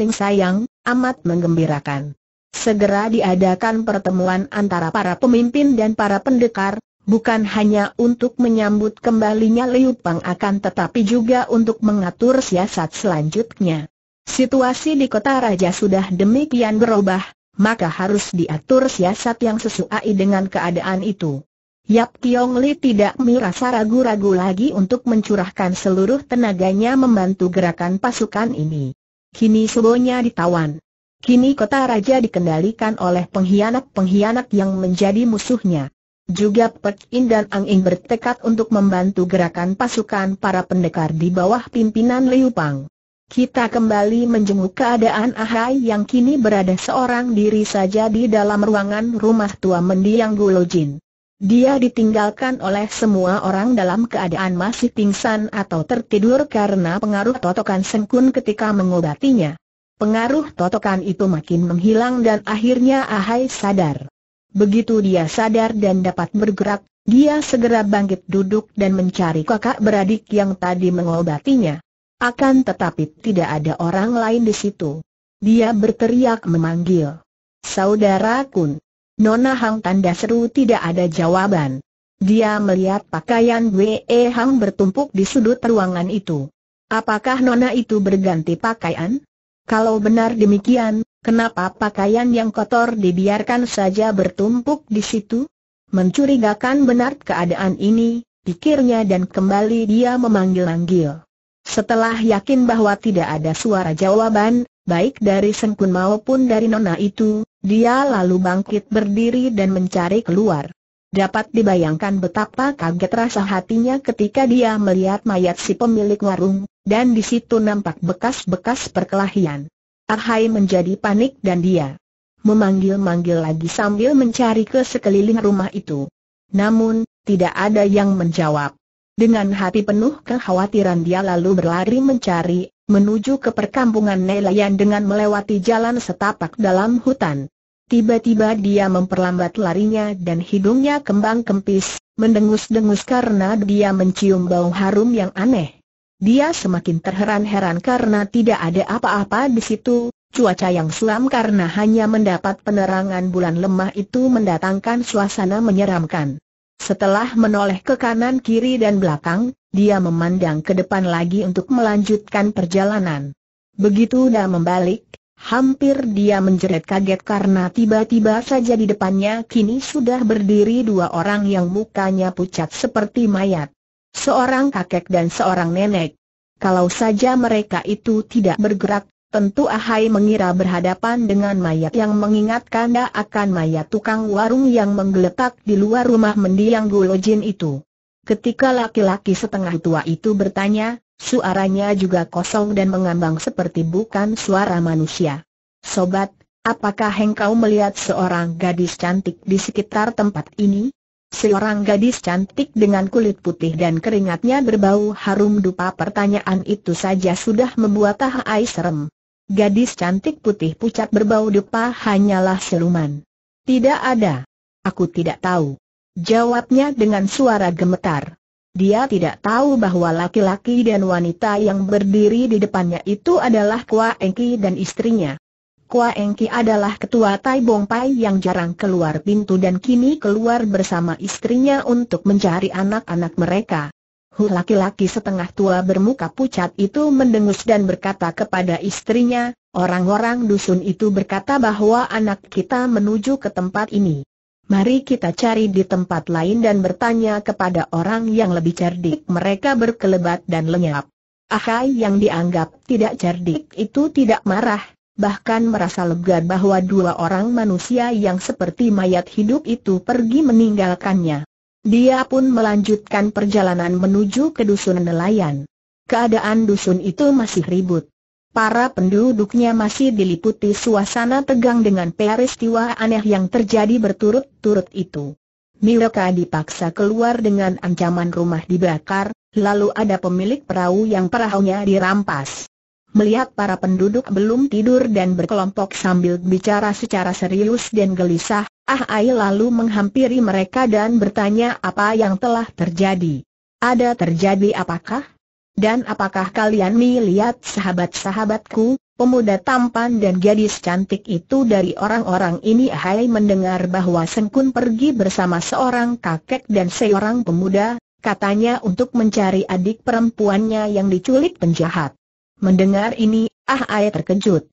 ling sayang, amat menggembirakan. Segera diadakan pertemuan antara para pemimpin dan para pendekar, bukan hanya untuk menyambut kembalinya Liu Pang akan tetapi juga untuk mengatur siasat selanjutnya. Situasi di kota raja sudah demikian berubah, maka harus diatur siasat yang sesuai dengan keadaan itu. Yap Kiong Li tidak merasa ragu-ragu lagi untuk mencurahkan seluruh tenaganya membantu gerakan pasukan ini. Kini subonya ditawan. Kini kota raja dikendalikan oleh pengkhianat-pengkhianat yang menjadi musuhnya. Juga Pek In dan Ang In bertekad untuk membantu gerakan pasukan para pendekar di bawah pimpinan Liu Pang. Kita kembali menjenguk keadaan Ah Hai yang kini berada seorang diri saja di dalam ruangan rumah tua mendiang Gulojin. Dia ditinggalkan oleh semua orang dalam keadaan masih pingsan atau tertidur karena pengaruh totokan Sengkun ketika mengobatinya. Pengaruh totokan itu makin menghilang dan akhirnya Ah Hai sadar. Begitu dia sadar dan dapat bergerak, dia segera bangkit duduk dan mencari kakak beradik yang tadi mengobatinya. Akan tetapi tidak ada orang lain di situ. Dia berteriak memanggil, "Saudara Kun!" Nona Hang, tanda seru. Tidak ada jawaban. Dia melihat pakaian Wee Hang bertumpuk di sudut ruangan itu. Apakah Nona itu berganti pakaian? Kalau benar demikian, kenapa pakaian yang kotor dibiarkan saja bertumpuk di situ? Mencurigakan benar keadaan ini, pikirnya, dan kembali dia memanggil-manggil. Setelah yakin bahwa tidak ada suara jawaban, baik dari Sengkun maupun dari Nona itu, dia lalu bangkit berdiri dan mencari keluar. Dapat dibayangkan betapa kaget rasa hatinya ketika dia melihat mayat si pemilik warung, dan di situ nampak bekas-bekas perkelahian. Ah Hai menjadi panik dan dia memanggil-manggil lagi sambil mencari ke sekeliling rumah itu. Namun, tidak ada yang menjawab. Dengan hati penuh kekhawatiran dia lalu berlari mencari, menuju ke perkampungan nelayan dengan melewati jalan setapak dalam hutan. Tiba-tiba dia memperlambat larinya dan hidungnya kembang-kempis, mendengus-dengus karena dia mencium bau harum yang aneh. Dia semakin terheran-heran karena tidak ada apa-apa di situ. Cuaca yang suram karena hanya mendapat penerangan bulan lemah itu mendatangkan suasana menyeramkan. Setelah menoleh ke kanan, kiri dan belakang, Dia memandang ke depan lagi untuk melanjutkan perjalanan. Begitu dia membalik, hampir dia menjerit kaget karena tiba-tiba saja di depannya kini sudah berdiri dua orang yang mukanya pucat seperti mayat. Seorang kakek dan seorang nenek. Kalau saja mereka itu tidak bergerak, tentu Ah Hai mengira berhadapan dengan mayat yang mengingatkan dia akan mayat tukang warung yang menggeletak di luar rumah mendiang Gulojin itu. Ketika laki-laki setengah tua itu bertanya, suaranya juga kosong dan mengambang seperti bukan suara manusia. "Sobat, apakah engkau melihat seorang gadis cantik di sekitar tempat ini?" Seorang gadis cantik dengan kulit putih dan keringatnya berbau harum dupa. Pertanyaan itu saja sudah membuat Ah Hai serem. Gadis cantik putih pucat berbau dupa hanyalah siluman. "Tidak ada. Aku tidak tahu," jawabnya dengan suara gemetar. Dia tidak tahu bahwa laki-laki dan wanita yang berdiri di depannya itu adalah Kwa Engki dan istrinya. Kwa Engki adalah ketua Tai Bong Pai yang jarang keluar pintu dan kini keluar bersama istrinya untuk mencari anak-anak mereka. Laki-laki setengah tua bermuka pucat itu mendengus dan berkata kepada istrinya, "Orang-orang dusun itu berkata bahwa anak kita menuju ke tempat ini. Mari kita cari di tempat lain dan bertanya kepada orang yang lebih cerdik." Mereka berkelebat dan lenyap. Ah Hai yang dianggap tidak cerdik itu tidak marah. Bahkan merasa lega bahwa dua orang manusia yang seperti mayat hidup itu pergi meninggalkannya. Dia pun melanjutkan perjalanan menuju ke dusun nelayan. Keadaan dusun itu masih ribut. Para penduduknya masih diliputi suasana tegang dengan peristiwa aneh yang terjadi berturut-turut itu. Mereka dipaksa keluar dengan ancaman rumah dibakar, lalu ada pemilik perahu yang perahunya dirampas. Melihat para penduduk belum tidur dan berkelompok sambil bicara secara serius dan gelisah, Ah Hai lalu menghampiri mereka dan bertanya apa yang telah terjadi. "Ada terjadi apakah? Dan apakah kalian melihat sahabat-sahabatku, pemuda tampan dan gadis cantik itu?" Dari orang-orang ini Ah Hai mendengar bahwa Sengkun pergi bersama seorang kakek dan seorang pemuda, katanya untuk mencari adik perempuannya yang diculik penjahat. Mendengar ini, Ah Hai terkejut.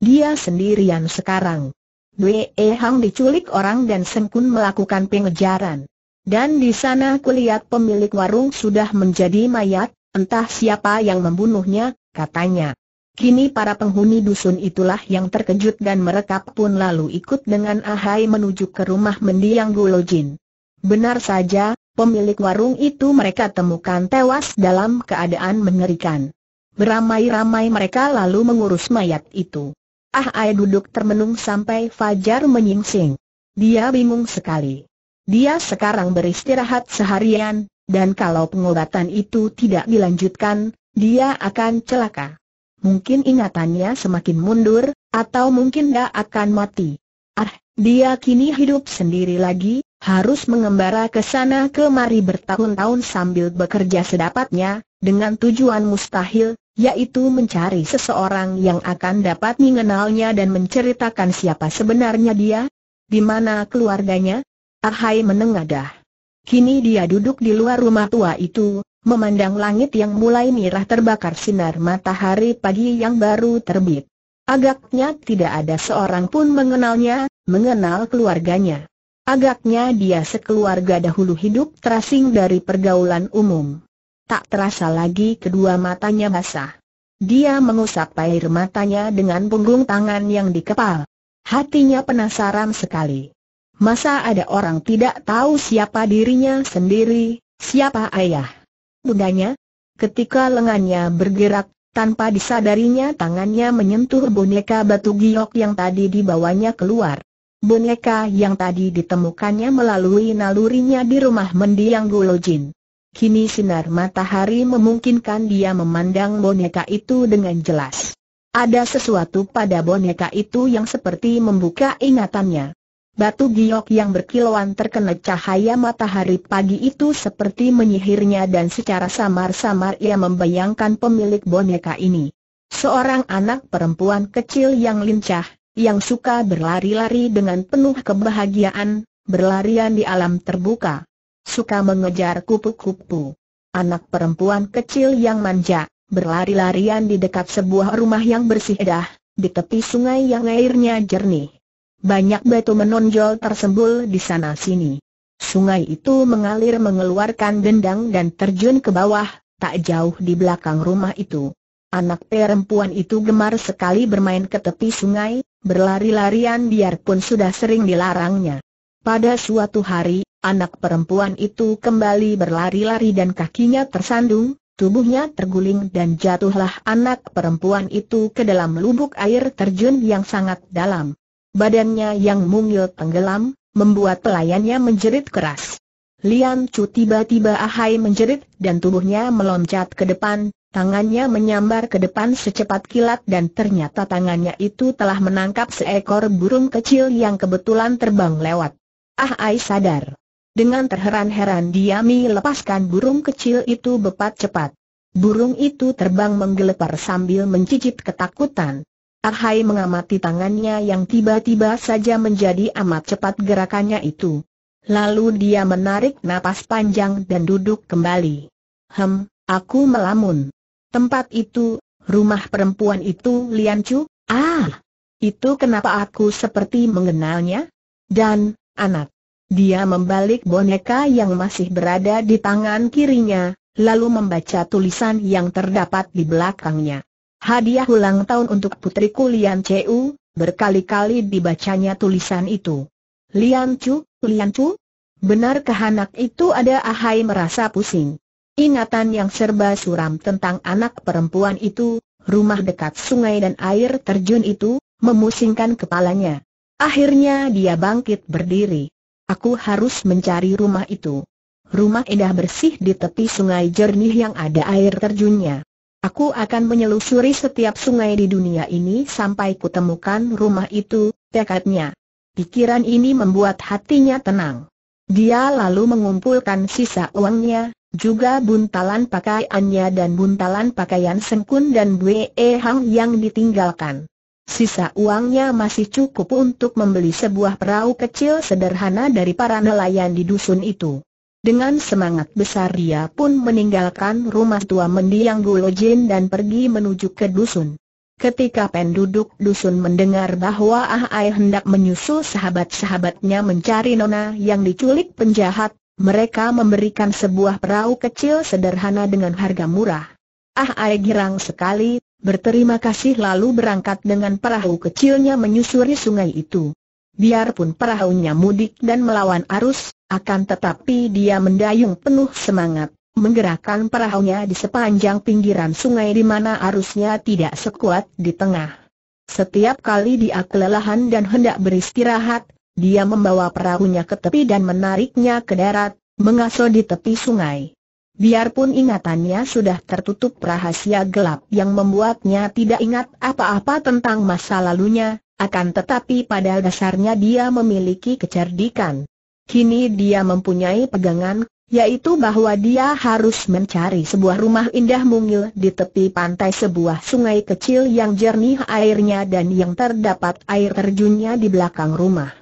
Dia sendirian sekarang. Wee Hong diculik orang dan Sengkun melakukan pengejaran. Dan di sana kulihat pemilik warung sudah menjadi mayat, entah siapa yang membunuhnya, katanya. Kini para penghuni dusun itulah yang terkejut dan mereka pun lalu ikut dengan Ah Hai menuju ke rumah mendiang Gulojin. Benar saja, pemilik warung itu mereka temukan tewas dalam keadaan mengerikan. Beramai-ramai mereka lalu mengurus mayat itu. Ah Hai duduk termenung sampai fajar menyingsing. Dia bingung sekali. Dia sekarang beristirahat seharian, dan kalau pengobatan itu tidak dilanjutkan, dia akan celaka. Mungkin ingatannya semakin mundur, atau mungkin dia akan mati. Dia kini hidup sendiri lagi, harus mengembara ke sana kemari bertahun-tahun sambil bekerja sedapatnya, dengan tujuan mustahil, yaitu mencari seseorang yang akan dapat mengenalnya dan menceritakan siapa sebenarnya dia, di mana keluarganya. Ah Hai menengadah. Kini dia duduk di luar rumah tua itu, memandang langit yang mulai merah terbakar sinar matahari pagi yang baru terbit. Agaknya tidak ada seorang pun mengenalnya, mengenal keluarganya. Agaknya dia sekeluarga dahulu hidup terasing dari pergaulan umum. Tak terasa lagi kedua matanya basah. Dia mengusap air matanya dengan punggung tangan yang dikepal. Hatinya penasaran sekali. Masa ada orang tidak tahu siapa dirinya sendiri, siapa ayah bundanya? Ketika lengannya bergerak, tanpa disadarinya tangannya menyentuh boneka batu giok yang tadi dibawanya keluar. Boneka yang tadi ditemukannya melalui nalurinya di rumah mendiang Gulojin. Kini sinar matahari memungkinkan dia memandang boneka itu dengan jelas. Ada sesuatu pada boneka itu yang seperti membuka ingatannya. Batu giok yang berkilauan terkena cahaya matahari pagi itu seperti menyihirnya dan secara samar-samar ia membayangkan pemilik boneka ini. Seorang anak perempuan kecil yang lincah, yang suka berlari-lari dengan penuh kebahagiaan, berlarian di alam terbuka. Suka mengejar kupu-kupu. anak perempuan kecil yang manja, berlari-larian di dekat sebuah rumah yang bersih dah, di tepi sungai yang airnya jernih. Banyak batu menonjol tersembul di sana-sini. Sungai itu mengalir mengeluarkan dendang dan terjun ke bawah, tak jauh di belakang rumah itu. Anak perempuan itu gemar sekali bermain ke tepi sungai, berlari-larian biarpun sudah sering dilarangnya. Pada suatu hari, anak perempuan itu kembali berlari-lari dan kakinya tersandung, tubuhnya terguling dan jatuhlah anak perempuan itu ke dalam lubuk air terjun yang sangat dalam. Badannya yang mungil tenggelam, membuat pelayannya menjerit keras. Lian Chu tiba-tiba Ah Hai menjerit dan tubuhnya meloncat ke depan. Tangannya menyambar ke depan secepat kilat dan ternyata tangannya itu telah menangkap seekor burung kecil yang kebetulan terbang lewat. Ah Hai sadar. Dengan terheran-heran dia melepaskan burung kecil itu bepat cepat. Burung itu terbang menggelepar sambil mencicit ketakutan. Ah Hai mengamati tangannya yang tiba-tiba saja menjadi amat cepat gerakannya itu. Lalu dia menarik napas panjang dan duduk kembali. Aku melamun. Tempat itu, rumah perempuan itu Lian Chu, itu kenapa aku seperti mengenalnya? Dan, anak. Dia membalik boneka yang masih berada di tangan kirinya, lalu membaca tulisan yang terdapat di belakangnya. Hadiah ulang tahun untuk putriku Lian Chu, berkali-kali dibacanya tulisan itu. Lian Chu, Lian Chu? Benarkah anak itu ada? Ah Hai merasa pusing. Ingatan yang serba suram tentang anak perempuan itu, rumah dekat sungai dan air terjun itu, memusingkan kepalanya. Akhirnya dia bangkit berdiri. Aku harus mencari rumah itu. Rumah indah bersih di tepi sungai jernih yang ada air terjunnya. Aku akan menyelusuri setiap sungai di dunia ini sampai kutemukan rumah itu, tekadnya. Pikiran ini membuat hatinya tenang. Dia lalu mengumpulkan sisa uangnya, juga buntalan pakaiannya dan buntalan pakaian Sengkun dan Bu Wee Hong yang ditinggalkan. Sisa uangnya masih cukup untuk membeli sebuah perahu kecil sederhana dari para nelayan di dusun itu. Dengan semangat besar dia pun meninggalkan rumah tua mendiang Gulojin dan pergi menuju ke dusun. Ketika penduduk dusun mendengar bahwa Ah Hai hendak menyusul sahabat-sahabatnya mencari nona yang diculik penjahat, mereka memberikan sebuah perahu kecil sederhana dengan harga murah. Ah Hai girang sekali, berterima kasih lalu berangkat dengan perahu kecilnya menyusuri sungai itu. Biarpun perahunya mudik dan melawan arus, akan tetapi dia mendayung penuh semangat, menggerakkan perahunya di sepanjang pinggiran sungai di mana arusnya tidak sekuat di tengah. Setiap kali dia kelelahan dan hendak beristirahat, dia membawa perahunya ke tepi dan menariknya ke darat, mengaso di tepi sungai. Biarpun ingatannya sudah tertutup rahasia gelap yang membuatnya tidak ingat apa-apa tentang masa lalunya, akan tetapi pada dasarnya dia memiliki kecerdikan. Kini dia mempunyai pegangan, yaitu bahwa dia harus mencari sebuah rumah indah mungil di tepi pantai sebuah sungai kecil yang jernih airnya dan yang terdapat air terjunnya di belakang rumah.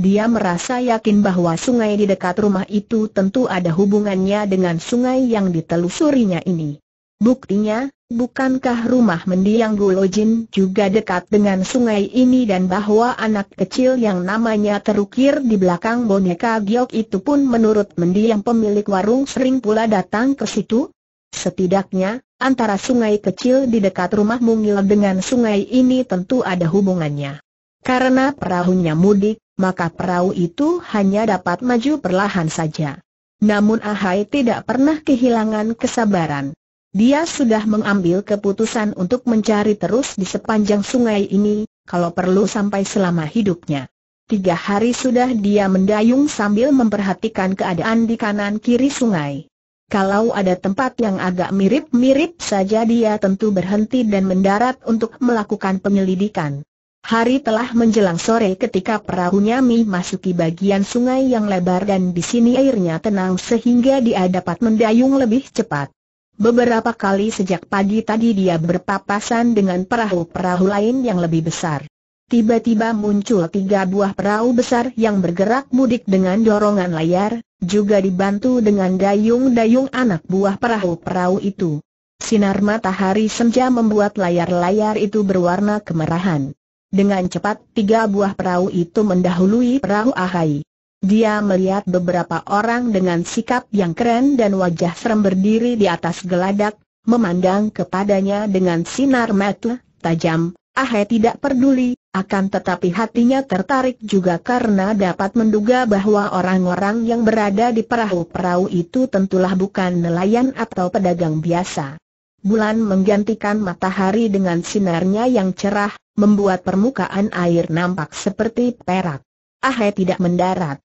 Dia merasa yakin bahwa sungai di dekat rumah itu tentu ada hubungannya dengan sungai yang ditelusurinya ini. Buktinya, bukankah rumah mendiang Gulojin juga dekat dengan sungai ini dan bahwa anak kecil yang namanya terukir di belakang boneka giok itu pun menurut mendiang pemilik warung sering pula datang ke situ? Setidaknya, antara sungai kecil di dekat rumah mungil dengan sungai ini tentu ada hubungannya. Karena perahunya mudik, maka perahu itu hanya dapat maju perlahan saja. Namun Ah Hai tidak pernah kehilangan kesabaran. Dia sudah mengambil keputusan untuk mencari terus di sepanjang sungai ini, kalau perlu sampai selama hidupnya. 3 hari sudah dia mendayung sambil memperhatikan keadaan di kanan kiri sungai. Kalau ada tempat yang agak mirip-mirip saja dia tentu berhenti dan mendarat untuk melakukan penyelidikan. Hari telah menjelang sore ketika perahunya memasuki bagian sungai yang lebar dan di sini airnya tenang sehingga dia dapat mendayung lebih cepat. Beberapa kali sejak pagi tadi dia berpapasan dengan perahu-perahu lain yang lebih besar. Tiba-tiba muncul 3 buah perahu besar yang bergerak mudik dengan dorongan layar, juga dibantu dengan dayung-dayung anak buah perahu-perahu itu. Sinar matahari senja membuat layar-layar itu berwarna kemerahan. Dengan cepat tiga buah perahu itu mendahului perahu Ah Hai. Dia melihat beberapa orang dengan sikap yang keren dan wajah serem berdiri di atas geladak, memandang kepadanya dengan sinar mata tajam. Ah Hai tidak peduli, akan tetapi hatinya tertarik juga karena dapat menduga bahwa orang-orang yang berada di perahu-perahu itu tentulah bukan nelayan atau pedagang biasa. Bulan menggantikan matahari dengan sinarnya yang cerah, membuat permukaan air nampak seperti perak. Ah Hai tidak mendarat.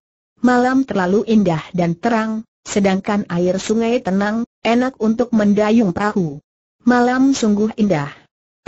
Malam terlalu indah dan terang, sedangkan air sungai tenang, enak untuk mendayung perahu. Malam sungguh indah.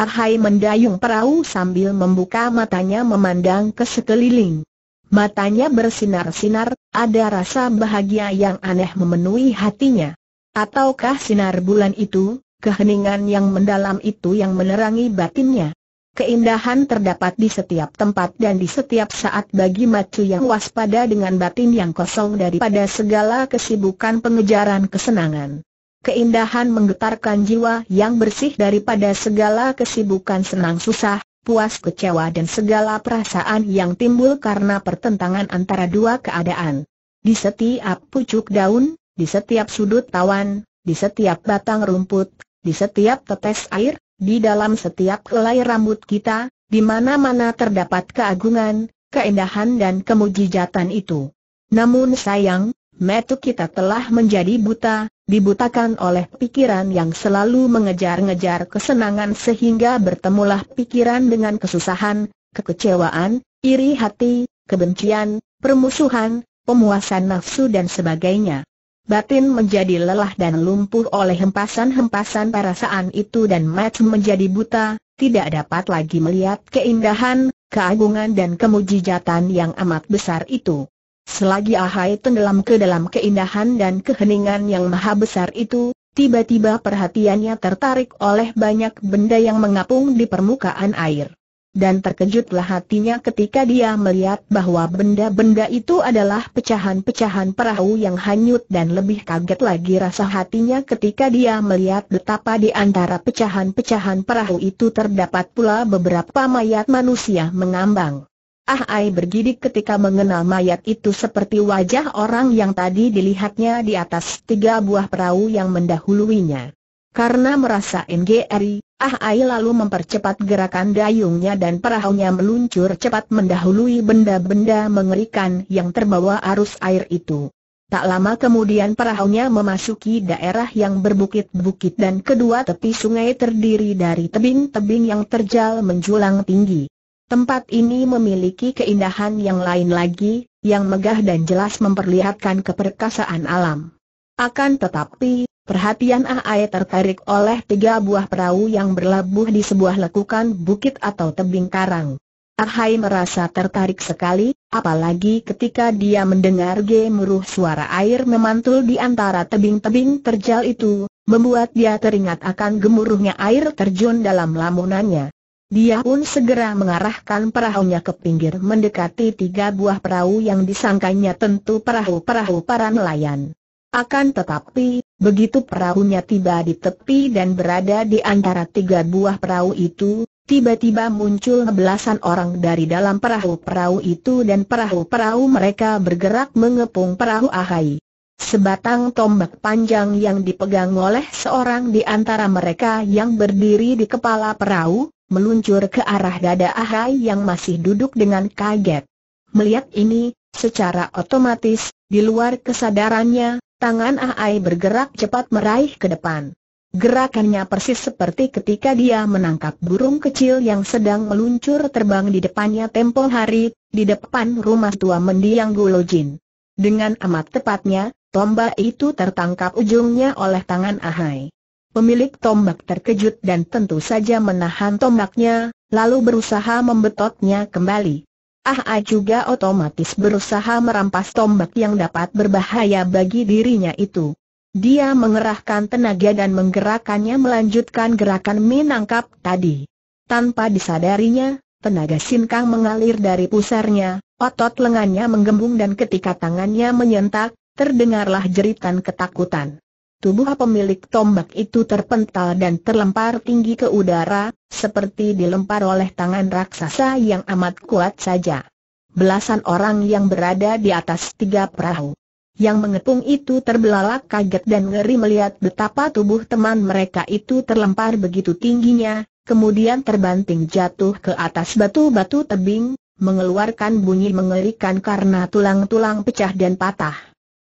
Ah Hai mendayung perahu sambil membuka matanya memandang ke sekeliling. Matanya bersinar-sinar, ada rasa bahagia yang aneh memenuhi hatinya. Ataukah sinar bulan itu, keheningan yang mendalam itu yang menerangi batinnya? Keindahan terdapat di setiap tempat dan di setiap saat bagi mata yang waspada dengan batin yang kosong daripada segala kesibukan pengejaran kesenangan. Keindahan menggetarkan jiwa yang bersih daripada segala kesibukan senang susah, puas kecewa dan segala perasaan yang timbul karena pertentangan antara dua keadaan. Di setiap pucuk daun, di setiap sudut tawan, di setiap batang rumput, di setiap tetes air, di dalam setiap helai rambut kita, di mana-mana terdapat keagungan, keindahan dan kemujijatan itu. Namun sayang, mata kita telah menjadi buta. Dibutakan oleh pikiran yang selalu mengejar-ngejar kesenangan sehingga bertemulah pikiran dengan kesusahan, kekecewaan, iri hati, kebencian, permusuhan, pemuasan nafsu dan sebagainya. Batin menjadi lelah dan lumpuh oleh hempasan-hempasan perasaan itu dan mata menjadi buta, tidak dapat lagi melihat keindahan, keagungan dan kemujijatan yang amat besar itu. Selagi Ah Hai tenggelam ke dalam keindahan dan keheningan yang maha besar itu, tiba-tiba perhatiannya tertarik oleh banyak benda yang mengapung di permukaan air. Dan terkejutlah hatinya ketika dia melihat bahwa benda-benda itu adalah pecahan-pecahan perahu yang hanyut dan lebih kaget lagi rasa hatinya ketika dia melihat betapa di antara pecahan-pecahan perahu itu terdapat pula beberapa mayat manusia mengambang. Ah Hai bergidik ketika mengenal mayat itu seperti wajah orang yang tadi dilihatnya di atas tiga buah perahu yang mendahuluinya. Karena merasa ngeri, Ah Hai lalu mempercepat gerakan dayungnya dan perahunya meluncur cepat mendahului benda-benda mengerikan yang terbawa arus air itu. Tak lama kemudian perahunya memasuki daerah yang berbukit-bukit dan kedua tepi sungai terdiri dari tebing-tebing yang terjal menjulang tinggi. Tempat ini memiliki keindahan yang lain lagi, yang megah dan jelas memperlihatkan keperkasaan alam. Akan tetapi, perhatian Ah Hai tertarik oleh tiga buah perahu yang berlabuh di sebuah lekukan bukit atau tebing karang. Ah Hai merasa tertarik sekali, apalagi ketika dia mendengar gemuruh suara air memantul di antara tebing-tebing terjal itu, membuat dia teringat akan gemuruhnya air terjun dalam lamunannya. Dia pun segera mengarahkan perahunya ke pinggir mendekati tiga buah perahu yang disangkanya tentu perahu-perahu para nelayan. Akan tetapi, begitu perahunya tiba di tepi dan berada di antara tiga buah perahu itu, tiba-tiba muncul belasan orang dari dalam perahu-perahu itu dan perahu-perahu mereka bergerak mengepung perahu Ah Hai. Sebatang tombak panjang yang dipegang oleh seorang di antara mereka yang berdiri di kepala perahu, meluncur ke arah dada Ah Hai yang masih duduk dengan kaget. Melihat ini, secara otomatis, di luar kesadarannya, tangan Ah Hai bergerak cepat meraih ke depan. Gerakannya persis seperti ketika dia menangkap burung kecil yang sedang meluncur terbang di depannya tempo hari, di depan rumah tua mendiang Gulojin. Dengan amat tepatnya, tombak itu tertangkap ujungnya oleh tangan Ah Hai. Pemilik tombak terkejut dan tentu saja menahan tombaknya, lalu berusaha membetotnya kembali. Ah Hai juga otomatis berusaha merampas tombak yang dapat berbahaya bagi dirinya itu. Dia mengerahkan tenaga dan menggerakkannya melanjutkan gerakan menangkap tadi. Tanpa disadarinya, tenaga sinkang mengalir dari pusarnya, otot lengannya menggembung dan ketika tangannya menyentak, terdengarlah jeritan ketakutan. Tubuh pemilik tombak itu terpental dan terlempar tinggi ke udara, seperti dilempar oleh tangan raksasa yang amat kuat saja. Belasan orang yang berada di atas tiga perahu yang mengepung itu terbelalak kaget dan ngeri melihat betapa tubuh teman mereka itu terlempar begitu tingginya, kemudian terbanting jatuh ke atas batu-batu tebing, mengeluarkan bunyi mengerikan karena tulang-tulang pecah dan patah.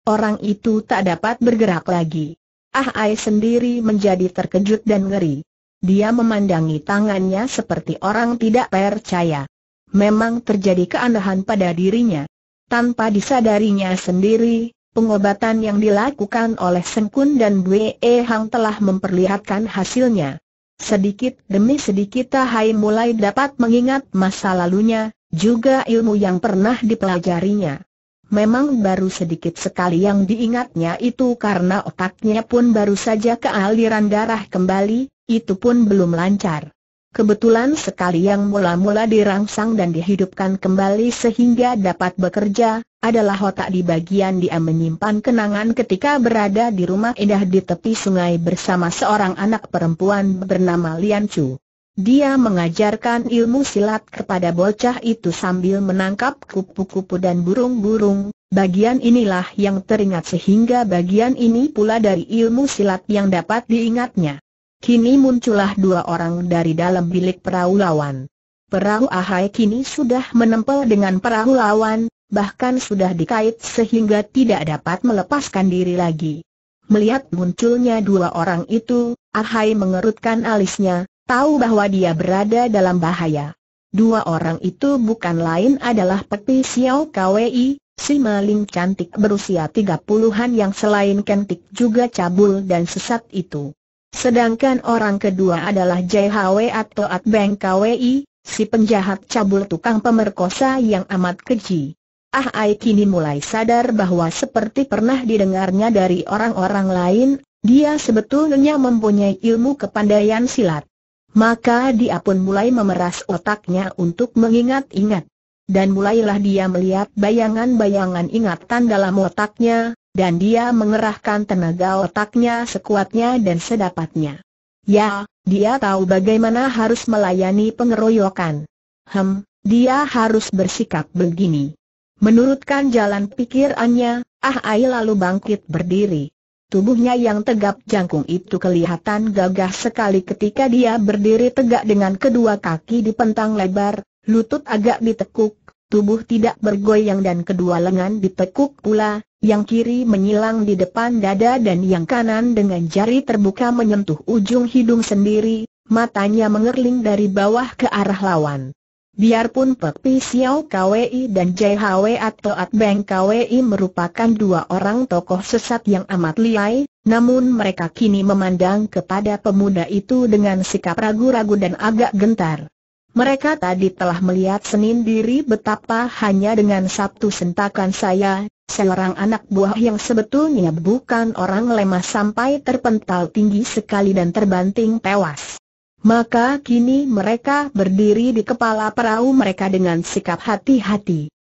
Orang itu tak dapat bergerak lagi. Ah Hai sendiri menjadi terkejut dan ngeri. Dia memandangi tangannya seperti orang tidak percaya. Memang terjadi keanehan pada dirinya. Tanpa disadarinya sendiri, pengobatan yang dilakukan oleh Sengkun dan Bu Wee Hong telah memperlihatkan hasilnya. Sedikit demi sedikit Ah Hai mulai dapat mengingat masa lalunya, juga ilmu yang pernah dipelajarinya. Memang baru sedikit sekali yang diingatnya itu karena otaknya pun baru saja ke aliran darah kembali, itu pun belum lancar. Kebetulan sekali yang mula-mula dirangsang dan dihidupkan kembali sehingga dapat bekerja, adalah otak di bagian dia menyimpan kenangan ketika berada di rumah indah di tepi sungai bersama seorang anak perempuan bernama Lian Chu. Dia mengajarkan ilmu silat kepada bocah itu sambil menangkap kupu-kupu dan burung-burung. Bagian inilah yang teringat sehingga bagian ini pula dari ilmu silat yang dapat diingatnya. Kini muncullah dua orang dari dalam bilik perahu lawan. Perahu Ah Hai kini sudah menempel dengan perahu lawan, bahkan sudah dikait sehingga tidak dapat melepaskan diri lagi. Melihat munculnya dua orang itu, Ah Hai mengerutkan alisnya. Tahu bahwa dia berada dalam bahaya. Dua orang itu bukan lain adalah Pei Siao Kwi, si maling cantik berusia 30-an yang selain cantik juga cabul dan sesat itu. Sedangkan orang kedua adalah JHW atau At Beng Kwi, si penjahat cabul tukang pemerkosa yang amat keji. Ah Hai kini mulai sadar bahwa seperti pernah didengarnya dari orang-orang lain, dia sebetulnya mempunyai ilmu kepandaian silat. Maka dia pun mulai memeras otaknya untuk mengingat-ingat. Dan mulailah dia melihat bayangan-bayangan ingatan dalam otaknya, dan dia mengerahkan tenaga otaknya sekuatnya dan sedapatnya. Ya, dia tahu bagaimana harus melayani pengeroyokan. Dia harus bersikap begini. Menurutkan jalan pikirannya, Ah Hai lalu bangkit berdiri. Tubuhnya yang tegap jangkung itu kelihatan gagah sekali ketika dia berdiri tegak dengan kedua kaki dipentang lebar, lutut agak ditekuk, tubuh tidak bergoyang dan kedua lengan ditekuk pula, yang kiri menyilang di depan dada dan yang kanan dengan jari terbuka menyentuh ujung hidung sendiri, matanya mengerling dari bawah ke arah lawan. Biarpun Pei Siao Kwi dan JHW atau At Beng Kwi merupakan dua orang tokoh sesat yang amat liai, namun mereka kini memandang kepada pemuda itu dengan sikap ragu-ragu dan agak gentar. Mereka tadi telah melihat sendiri betapa hanya dengan satu sentakan saya, seorang anak buah yang sebetulnya bukan orang lemah sampai terpental tinggi sekali dan terbanting tewas. Maka kini mereka berdiri di kepala perahu mereka dengan sikap hati-hati.